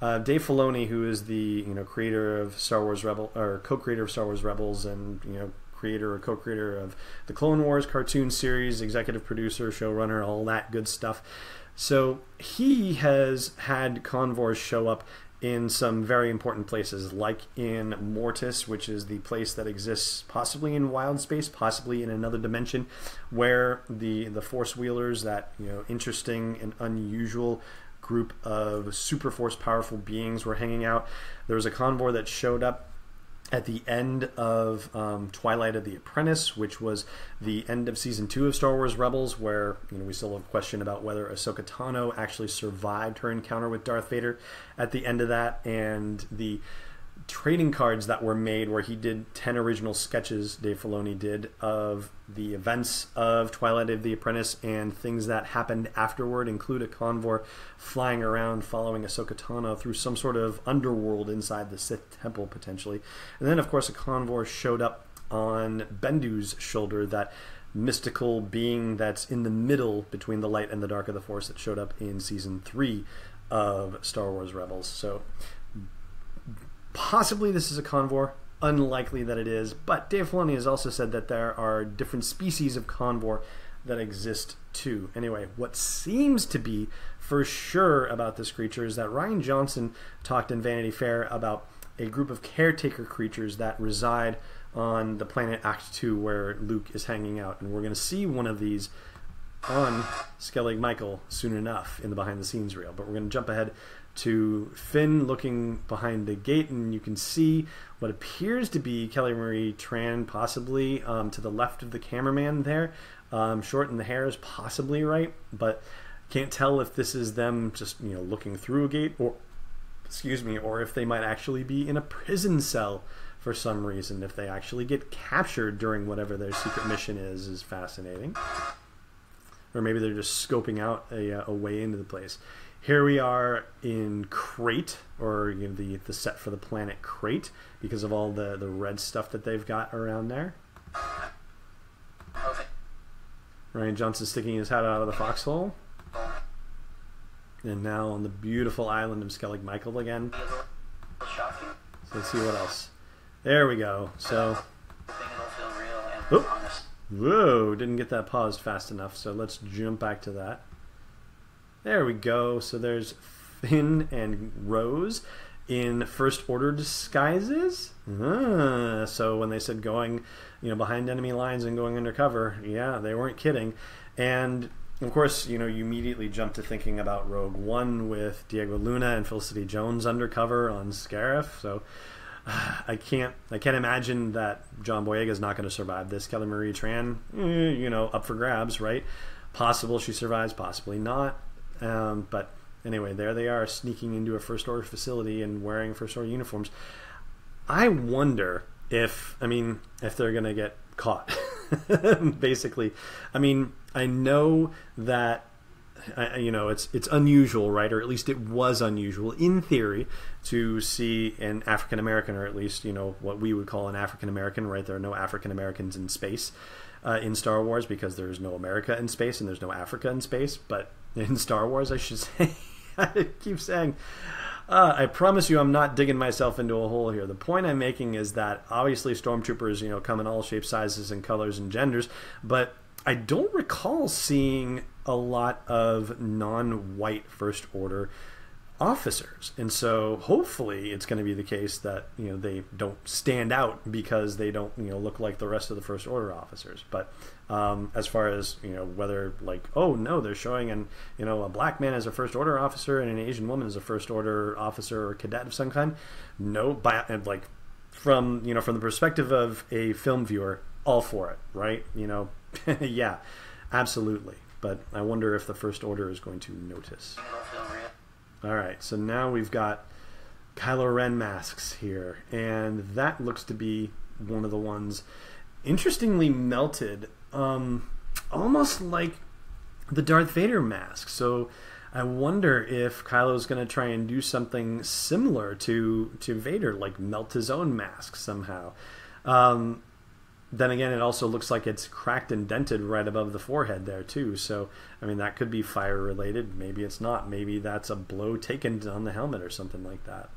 Uh, Dave Filoni, who is the you know creator of Star Wars Rebel or co-creator of Star Wars Rebels, and you know creator or co-creator of the Clone Wars cartoon series, executive producer, showrunner, all that good stuff. So he has had convors show up in some very important places, like in Mortis, which is the place that exists possibly in wild space, possibly in another dimension, where the the Force Wheelers, that you know interesting and unusual group of super force powerful beings, were hanging out. There was a convoy that showed up at the end of um, Twilight of the Apprentice, which was the end of season two of Star Wars Rebels, where you know we still have a question about whether Ahsoka Tano actually survived her encounter with Darth Vader at the end of that, and the trading cards that were made, where he did ten original sketches, Dave Filoni did, of the events of Twilight of the Apprentice and things that happened afterward, include a convoy flying around following Ahsoka Tano through some sort of underworld inside the Sith Temple potentially. And then of course a convoy showed up on Bendu's shoulder, that mystical being that's in the middle between the light and the dark of the Force, that showed up in season three of Star Wars Rebels. So possibly this is a convor, unlikely that it is, but Dave Filoni has also said that there are different species of convor that exist too. Anyway, what seems to be for sure about this creature is that Rian Johnson talked in Vanity Fair about a group of caretaker creatures that reside on the planet Ahch-To, where Luke is hanging out, and we're going to see one of these on Skellig Michael soon enough in the behind the scenes reel. But we're going to jump ahead to Finn looking behind the gate, and you can see what appears to be Kelly Marie Tran, possibly um, to the left of the cameraman there. Um, short in the hair is possibly right, but can't tell if this is them just, you know, looking through a gate, or excuse me, or if they might actually be in a prison cell for some reason. If they actually get captured during whatever their secret mission is, is fascinating. Or maybe they're just scoping out a, a way into the place. Here we are in Crait, or you know, the, the set for the planet Crait, because of all the, the red stuff that they've got around there. Rian Johnson sticking his head out of the foxhole. And now on the beautiful island of Skellig Michael again. So let's see what else. There we go. So, oh, whoa, didn't get that paused fast enough. So let's jump back to that. There we go. So there's Finn and Rose in First Order disguises. Ah, so when they said going, you know, behind enemy lines and going undercover, yeah, they weren't kidding. And of course, you know, you immediately jump to thinking about Rogue One with Diego Luna and Felicity Jones undercover on Scarif. So uh, I can't, I can't imagine that John Boyega is not going to survive this. Kelly Marie Tran, you know, up for grabs, right? Possible she survives, possibly not. Um, but anyway, there they are sneaking into a First Order facility and wearing First Order uniforms. I wonder if, I mean, if they're going to get caught. Basically, I mean, I know that, you know, it's it's unusual, right? Or at least it was unusual in theory to see an African American, or at least, you know, what we would call an African American, right? There are no African Americans in space uh, in Star Wars, because there is no America in space and there's no Africa in space. But in Star Wars, I should say. I keep saying. Uh, I promise you I'm not digging myself into a hole here. The point I'm making is that obviously stormtroopers, you know, come in all shapes, sizes, and colors and genders, but I don't recall seeing a lot of non-white First Order officers. And so hopefully it's going to be the case that, you know, they don't stand out because they don't, you know, look like the rest of the First Order officers. But um, as far as, you know, whether like, oh no, they're showing an, you know, a black man as a First Order officer and an Asian woman as a First Order officer or cadet of some kind, no, by, and like from, you know, from the perspective of a film viewer, all for it, right? You know, yeah, absolutely. But I wonder if the First Order is going to notice. Alright, so now we've got Kylo Ren masks here, and that looks to be one of the ones interestingly melted, um, almost like the Darth Vader mask. So I wonder if Kylo's going to try and do something similar to, to Vader, like melt his own mask somehow. Um, then again, it also looks like it's cracked and dented right above the forehead there too. So, I mean, that could be fire related. Maybe it's not. Maybe that's a blow taken on the helmet or something like that.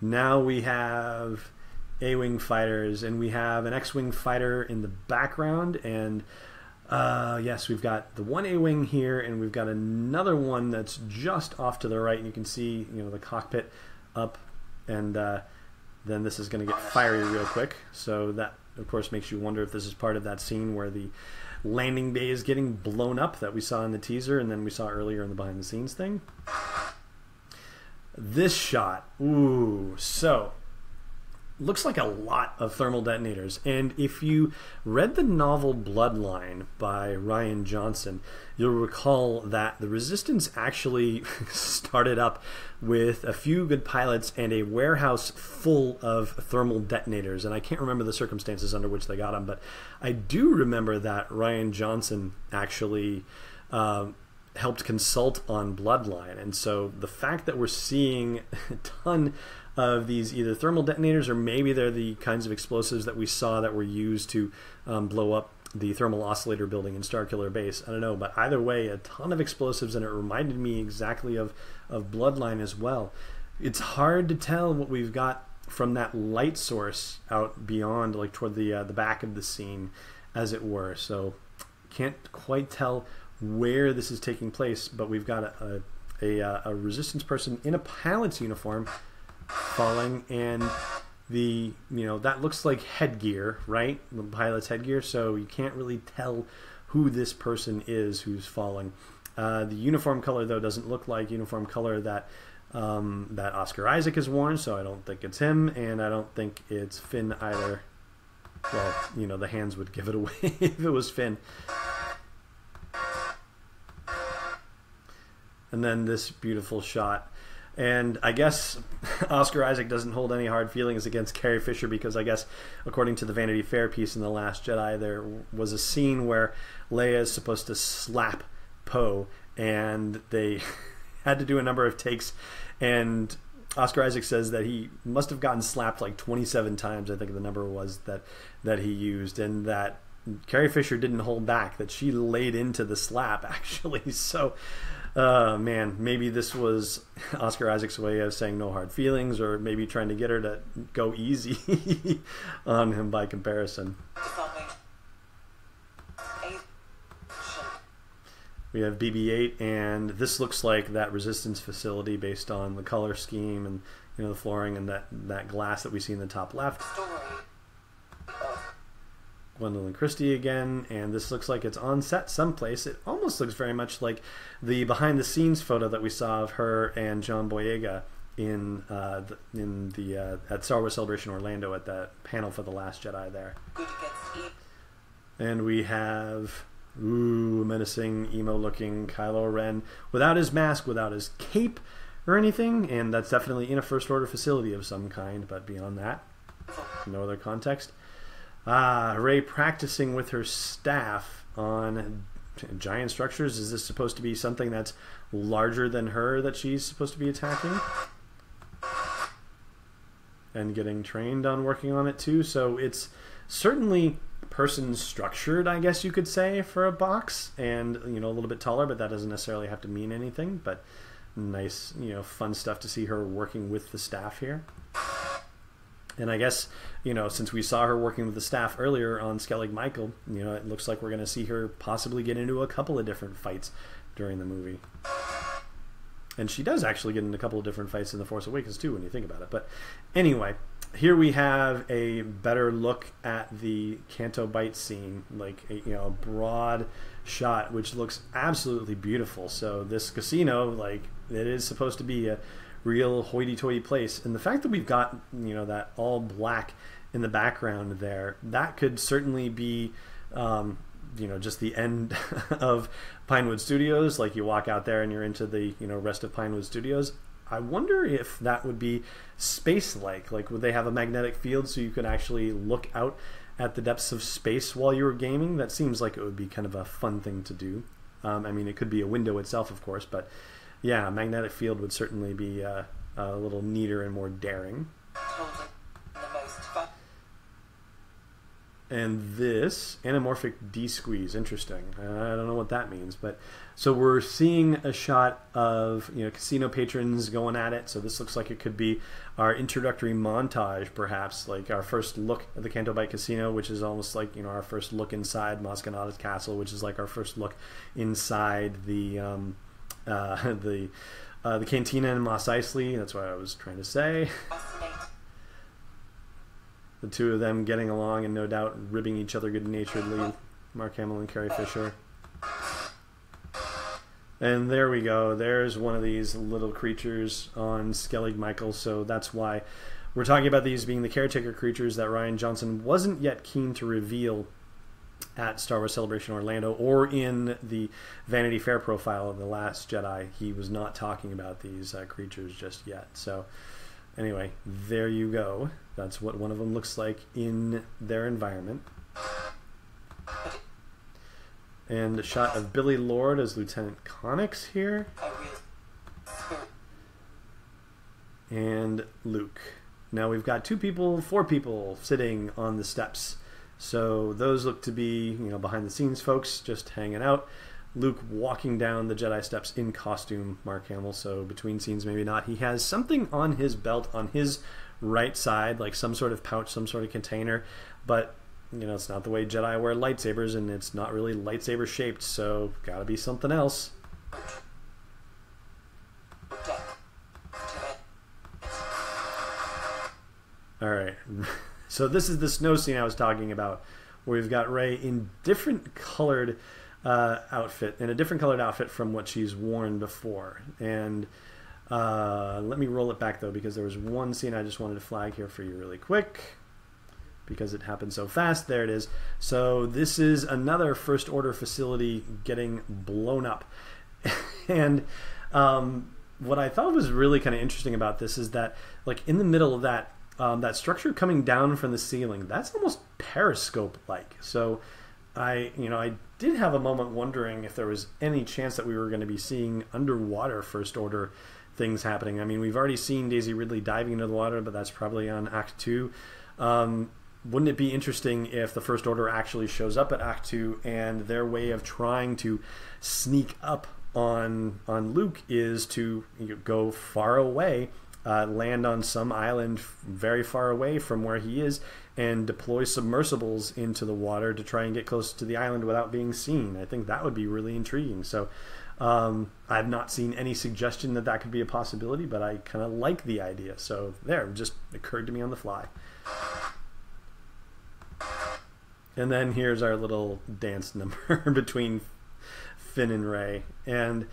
Now we have A-Wing fighters, and we have an X-Wing fighter in the background. And uh, yes, we've got the one A-Wing here, and we've got another one that's just off to the right. And you can see, you know, the cockpit up, and uh, then this is going to get fiery real quick. So that, of course, makes you wonder if this is part of that scene where the landing bay is getting blown up that we saw in the teaser and then we saw earlier in the behind-the-scenes thing. This shot, ooh, so looks like a lot of thermal detonators. And if you read the novel Bloodline by Rian Johnson, you'll recall that the Resistance actually started up with a few good pilots and a warehouse full of thermal detonators. And I can't remember the circumstances under which they got them, but I do remember that Rian Johnson actually um, helped consult on Bloodline. And so the fact that we're seeing a ton of these either thermal detonators, or maybe they're the kinds of explosives that we saw that were used to um, blow up the thermal oscillator building in Starkiller Base. I don't know, but either way, a ton of explosives, and it reminded me exactly of, of Bloodline as well. It's hard to tell what we've got from that light source out beyond, like toward the, uh, the back of the scene, as it were. So can't quite tell where this is taking place, but we've got a, a, a, a Resistance person in a pilot's uniform falling, and the, you know, that looks like headgear, right? The pilot's headgear, so you can't really tell who this person is who's falling. Uh, the uniform color, though, doesn't look like uniform color that um, that Oscar Isaac has worn, so I don't think it's him, and I don't think it's Finn either. Well, you know, the hands would give it away if it was Finn. And then this beautiful shot. And I guess Oscar Isaac doesn't hold any hard feelings against Carrie Fisher because I guess, according to the Vanity Fair piece in The Last Jedi, there was a scene where Leia is supposed to slap Poe, and they had to do a number of takes, and Oscar Isaac says that he must have gotten slapped like twenty-seven times, I think the number was, that, that he used, and that Carrie Fisher didn't hold back, that she laid into the slap, actually. So... Uh, man, maybe this was Oscar Isaac's way of saying no hard feelings, or maybe trying to get her to go easy on him by comparison. We have B B eight, and this looks like that resistance facility based on the color scheme and, you know, the flooring and that, that glass that we see in the top left. Gwendoline Christie again, and this looks like it's on set someplace. It almost looks very much like the behind-the-scenes photo that we saw of her and John Boyega in uh, the, in the uh, at Star Wars Celebration Orlando at that panel for The Last Jedi there. And we have ooh menacing emo-looking Kylo Ren without his mask, without his cape or anything, and that's definitely in a First Order facility of some kind. But beyond that, no other context. Ah, Rey practicing with her staff on giant structures. Is this supposed to be something that's larger than her that she's supposed to be attacking? And getting trained on working on it too. So it's certainly person structured, I guess you could say, for a box. And, you know, a little bit taller, but that doesn't necessarily have to mean anything. But nice, you know, fun stuff to see her working with the staff here. And I guess, you know, since we saw her working with the staff earlier on Skellig Michael, you know, it looks like we're going to see her possibly get into a couple of different fights during the movie. And she does actually get into a couple of different fights in The Force Awakens, too, when you think about it. But anyway, here we have a better look at the Canto Bight scene, like, a, you know, a broad shot, which looks absolutely beautiful. So this casino, like, it is supposed to be a real hoity-toity place, and the fact that we've got, you know, that all black in the background there, that could certainly be, um, you know, just the end of Pinewood Studios. Like, you walk out there and you're into the, you know, rest of Pinewood Studios. I wonder if that would be space-like. Like, would they have a magnetic field so you could actually look out at the depths of space while you were gaming? That seems like it would be kind of a fun thing to do. Um, I mean, it could be a window itself, of course, but. Yeah, a magnetic field would certainly be uh, a little neater and more daring. And this, anamorphic de-squeeze, interesting. I don't know what that means, but so we're seeing a shot of, you know, casino patrons going at it. So this looks like it could be our introductory montage, perhaps, like our first look at the Canto Bight Casino, which is almost like, you know, our first look inside Maz Kanata's castle, which is like our first look inside the... Um, Uh, the uh, the cantina in Mos Eisley. That's what I was trying to say. The two of them getting along and no doubt ribbing each other good-naturedly. Mark Hamill and Carrie Fisher. And there we go. There's one of these little creatures on Skellig Michael. So that's why we're talking about these being the caretaker creatures that Rian Johnson wasn't yet keen to reveal at Star Wars Celebration Orlando or in the Vanity Fair profile of The Last Jedi. He was not talking about these uh, creatures just yet. So anyway, there you go. That's what one of them looks like in their environment. And a shot of Billy Lord as Lieutenant Connix here. And Luke. Now we've got two people, four people sitting on the steps. So those look to be, you know, behind-the-scenes folks just hanging out. Luke walking down the Jedi steps in costume, Mark Hamill, so between scenes maybe not. He has something on his belt on his right side, like some sort of pouch, some sort of container. But, you know, it's not the way Jedi wear lightsabers, and it's not really lightsaber-shaped, so gotta be something else. All right. So this is the snow scene I was talking about, where we've got Rey in different colored uh, outfit, and a different colored outfit from what she's worn before. And uh, let me roll it back, though, because there was one scene I just wanted to flag here for you really quick, because it happened so fast. There it is. So this is another First Order facility getting blown up. And um, what I thought was really kind of interesting about this is that, like, in the middle of that, um, that structure coming down from the ceiling, that's almost periscope-like. So I, you know, I did have a moment wondering if there was any chance that we were going to be seeing underwater First Order things happening. I mean, we've already seen Daisy Ridley diving into the water, but that's probably on Ahch-To. Um, wouldn't it be interesting if the First Order actually shows up at Ahch-To, and their way of trying to sneak up on on Luke is to, you know, go far away, uh, land on some island very far away from where he is, and deploy submersibles into the water to try and get close to the island without being seen? I think that would be really intriguing. So um, I've not seen any suggestion that that could be a possibility, but I kind of like the idea. So there, it just occurred to me on the fly. And then here's our little dance number between Finn and Rey. And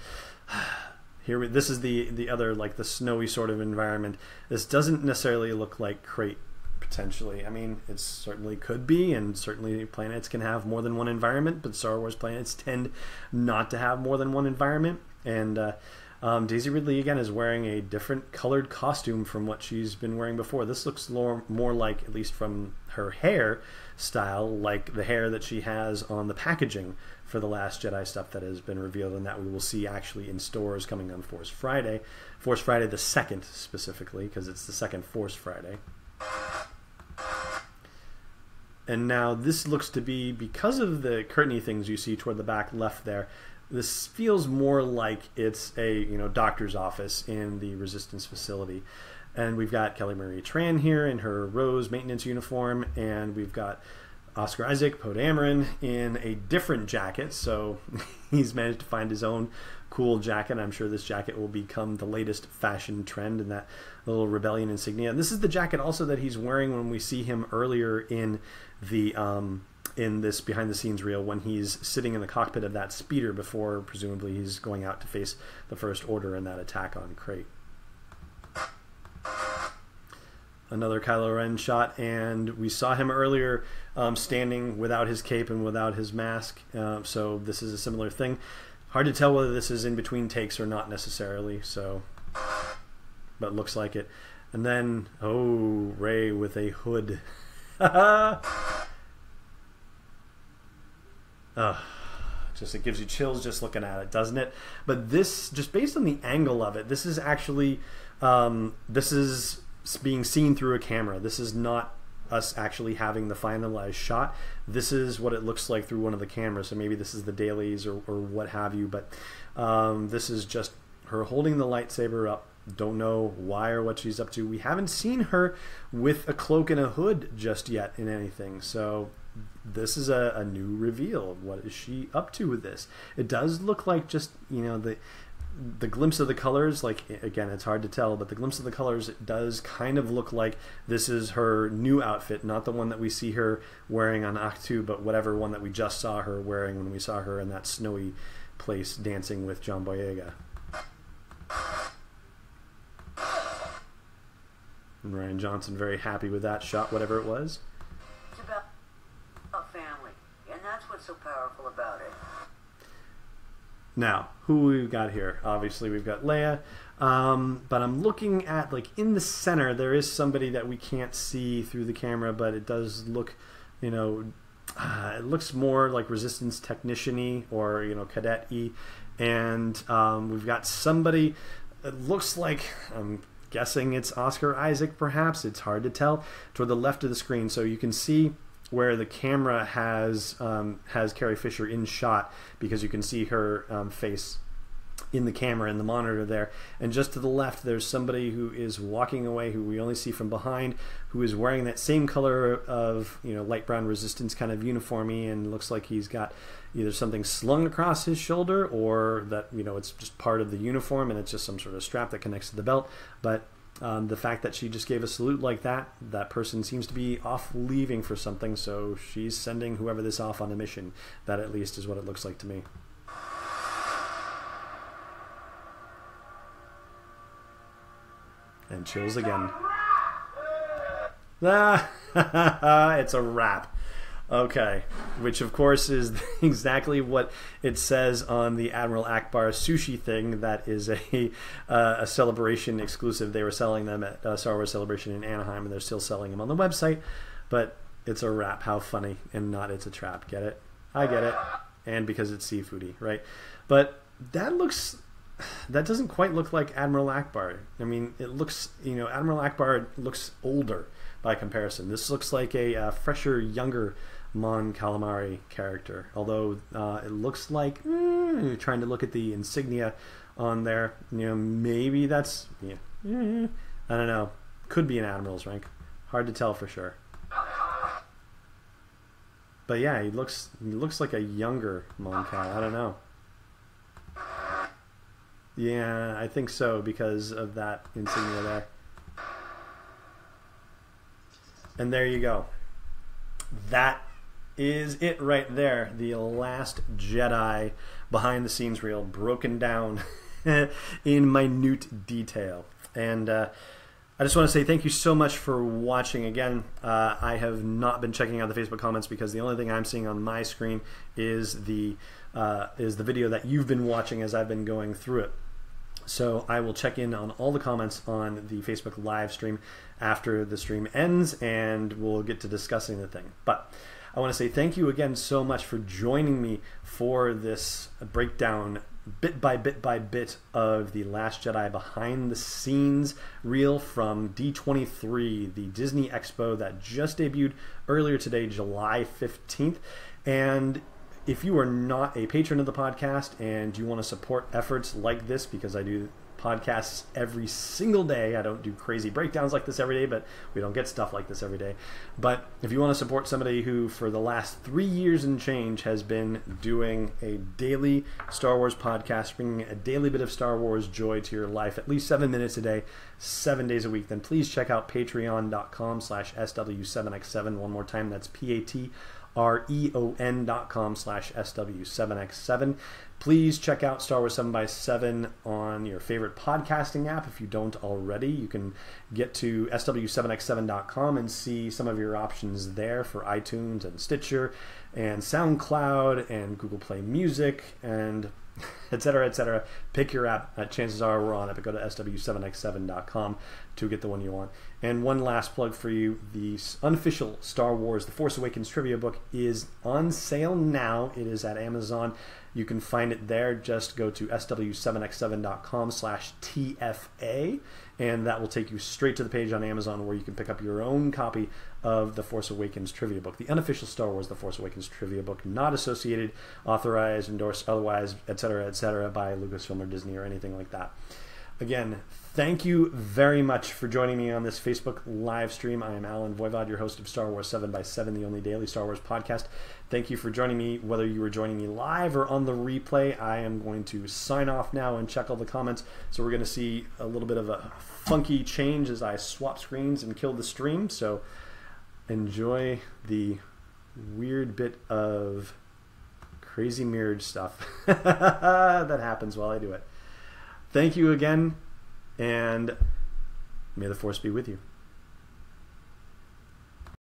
here we, this is the the other, like, the snowy sort of environment. This doesn't necessarily look like Crait, potentially. I mean, it certainly could be, and certainly planets can have more than one environment, but Star Wars planets tend not to have more than one environment. And uh, um, Daisy Ridley, again, is wearing a different colored costume from what she's been wearing before. This looks more, more like, at least from her hair style, like the hair that she has on the packaging for The Last Jedi stuff that has been revealed, and that we will see actually in stores coming on Force Friday. Force Friday the second, specifically, because it's the second Force Friday. And now this looks to be, because of the curtainy things you see toward the back left there, this feels more like it's a, you know, doctor's office in the Resistance facility. And we've got Kelly Marie Tran here in her Rose maintenance uniform, and we've got Oscar Isaac, Poe Dameron, in a different jacket. So he's managed to find his own cool jacket. I'm sure this jacket will become the latest fashion trend, and that little rebellion insignia. And this is the jacket also that he's wearing when we see him earlier in the um, in this behind the scenes reel, when he's sitting in the cockpit of that speeder before presumably he's going out to face the First Order in that attack on Crait. Another Kylo Ren shot, and we saw him earlier um, standing without his cape and without his mask, uh, so this is a similar thing. Hard to tell whether this is in between takes or not necessarily, so, but looks like it. And then, oh, Rey with a hood. uh, just it gives you chills just looking at it, doesn't it? But this, just based on the angle of it, this is actually, um, this is being seen through a camera. This is not us actually having the finalized shot. This is what it looks like through one of the cameras. So maybe this is the dailies or, or what have you, but um, this is just her holding the lightsaber up. Don't know why or what she's up to. We haven't seen her with a cloak and a hood just yet in anything, so this is a, a new reveal. What is she up to with this? It does look like, just, you know, the the glimpse of the colors, like, again, it's hard to tell, but the glimpse of the colors does kind of look like this is her new outfit, not the one that we see her wearing on Ahch-To, but whatever one that we just saw her wearing when we saw her in that snowy place dancing with John Boyega. And Rian Johnson very happy with that shot, whatever it was. It's about a family, and that's what's so powerful about it. Now, who we've got here? Obviously, we've got Leia, um, but I'm looking at, like, in the center, there is somebody that we can't see through the camera, but it does look, you know, uh, it looks more like Resistance technician-y or, you know, cadet-y, and um, we've got somebody, it looks like, I'm guessing it's Oscar Isaac, perhaps, it's hard to tell, toward the left of the screen, so you can see where the camera has um, has Carrie Fisher in shot, because you can see her um, face in the camera, in the monitor there. And just to the left, there's somebody who is walking away, who we only see from behind, who is wearing that same color of, you know, light brown Resistance kind of uniformy, and looks like he's got either something slung across his shoulder, or that, you know, it's just part of the uniform and it's just some sort of strap that connects to the belt. But Um, the fact that she just gave a salute like that, that person seems to be off leaving for something, so she's sending whoever this off on a mission. That at least is what it looks like to me. And chills again. Ah, it's a wrap. Okay, which of course is exactly what it says on the Admiral Akbar sushi thing. That is a uh, a Celebration exclusive. They were selling them at uh, Star Wars Celebration in Anaheim, and they're still selling them on the website. But it's a wrap. How funny, and not it's a trap. Get it? I get it. And because it's seafoody, right? But that looks... that doesn't quite look like Admiral Akbar. I mean, it looks, you know, Admiral Akbar looks older by comparison. This looks like a uh, fresher, younger Mon Calamari character. Although uh, it looks like, mm, trying to look at the insignia on there, you know, maybe that's, yeah, yeah, I don't know. Could be an Admiral's rank. Hard to tell for sure. But yeah, he looks, he looks like a younger Mon Cal. I don't know. Yeah, I think so, because of that insignia there. And there you go. That is it right there. The Last Jedi behind the scenes reel, broken down in minute detail. And uh, I just want to say thank you so much for watching. Again, uh, I have not been checking out the Facebook comments because the only thing I'm seeing on my screen is the uh, is the video that you've been watching as I've been going through it. So I will check in on all the comments on the Facebook live stream after the stream ends, and we'll get to discussing the thing. But I want to say thank you again so much for joining me for this breakdown, bit by bit by bit, of The Last Jedi behind the scenes reel from D twenty-three, the Disney Expo that just debuted earlier today, July fifteenth. And if you are not a patron of the podcast and you want to support efforts like this, because I do podcasts every single day, I don't do crazy breakdowns like this every day, but we don't get stuff like this every day. But if you want to support somebody who for the last three years and change has been doing a daily Star Wars podcast, bringing a daily bit of Star Wars joy to your life, at least seven minutes a day, seven days a week, then please check out patreon dot com slash S W seven x seven. One more time, that's P A T R E O N dot com slash S W seven x seven. Please check out Star Wars seven by seven on your favorite podcasting app. If you don't already, you can get to S W seven x seven dot com and see some of your options there for iTunes and Stitcher and SoundCloud and Google Play Music and etc, et cetera. Pick your app. Uh, chances are we're on it, but go to S W seven x seven dot com to get the one you want. And one last plug for you, the unofficial Star Wars The Force Awakens trivia book is on sale now. It is at Amazon. You can find it there. Just go to S W seven x seven dot com slash T F A, and that will take you straight to the page on Amazon where you can pick up your own copy of The Force Awakens trivia book, the unofficial Star Wars The Force Awakens trivia book, not associated, authorized, endorsed, otherwise, et cetera, et cetera, by Lucasfilm or Disney or anything like that. Again, thank you very much for joining me on this Facebook live stream. I am Alan Voivod, your host of Star Wars seven by seven, the only daily Star Wars podcast. Thank you for joining me, whether you were joining me live or on the replay. I am going to sign off now and check all the comments. So we're going to see a little bit of a funky change as I swap screens and kill the stream. So enjoy the weird bit of crazy marriage stuff that happens while I do it. Thank you again, and may the Force be with you.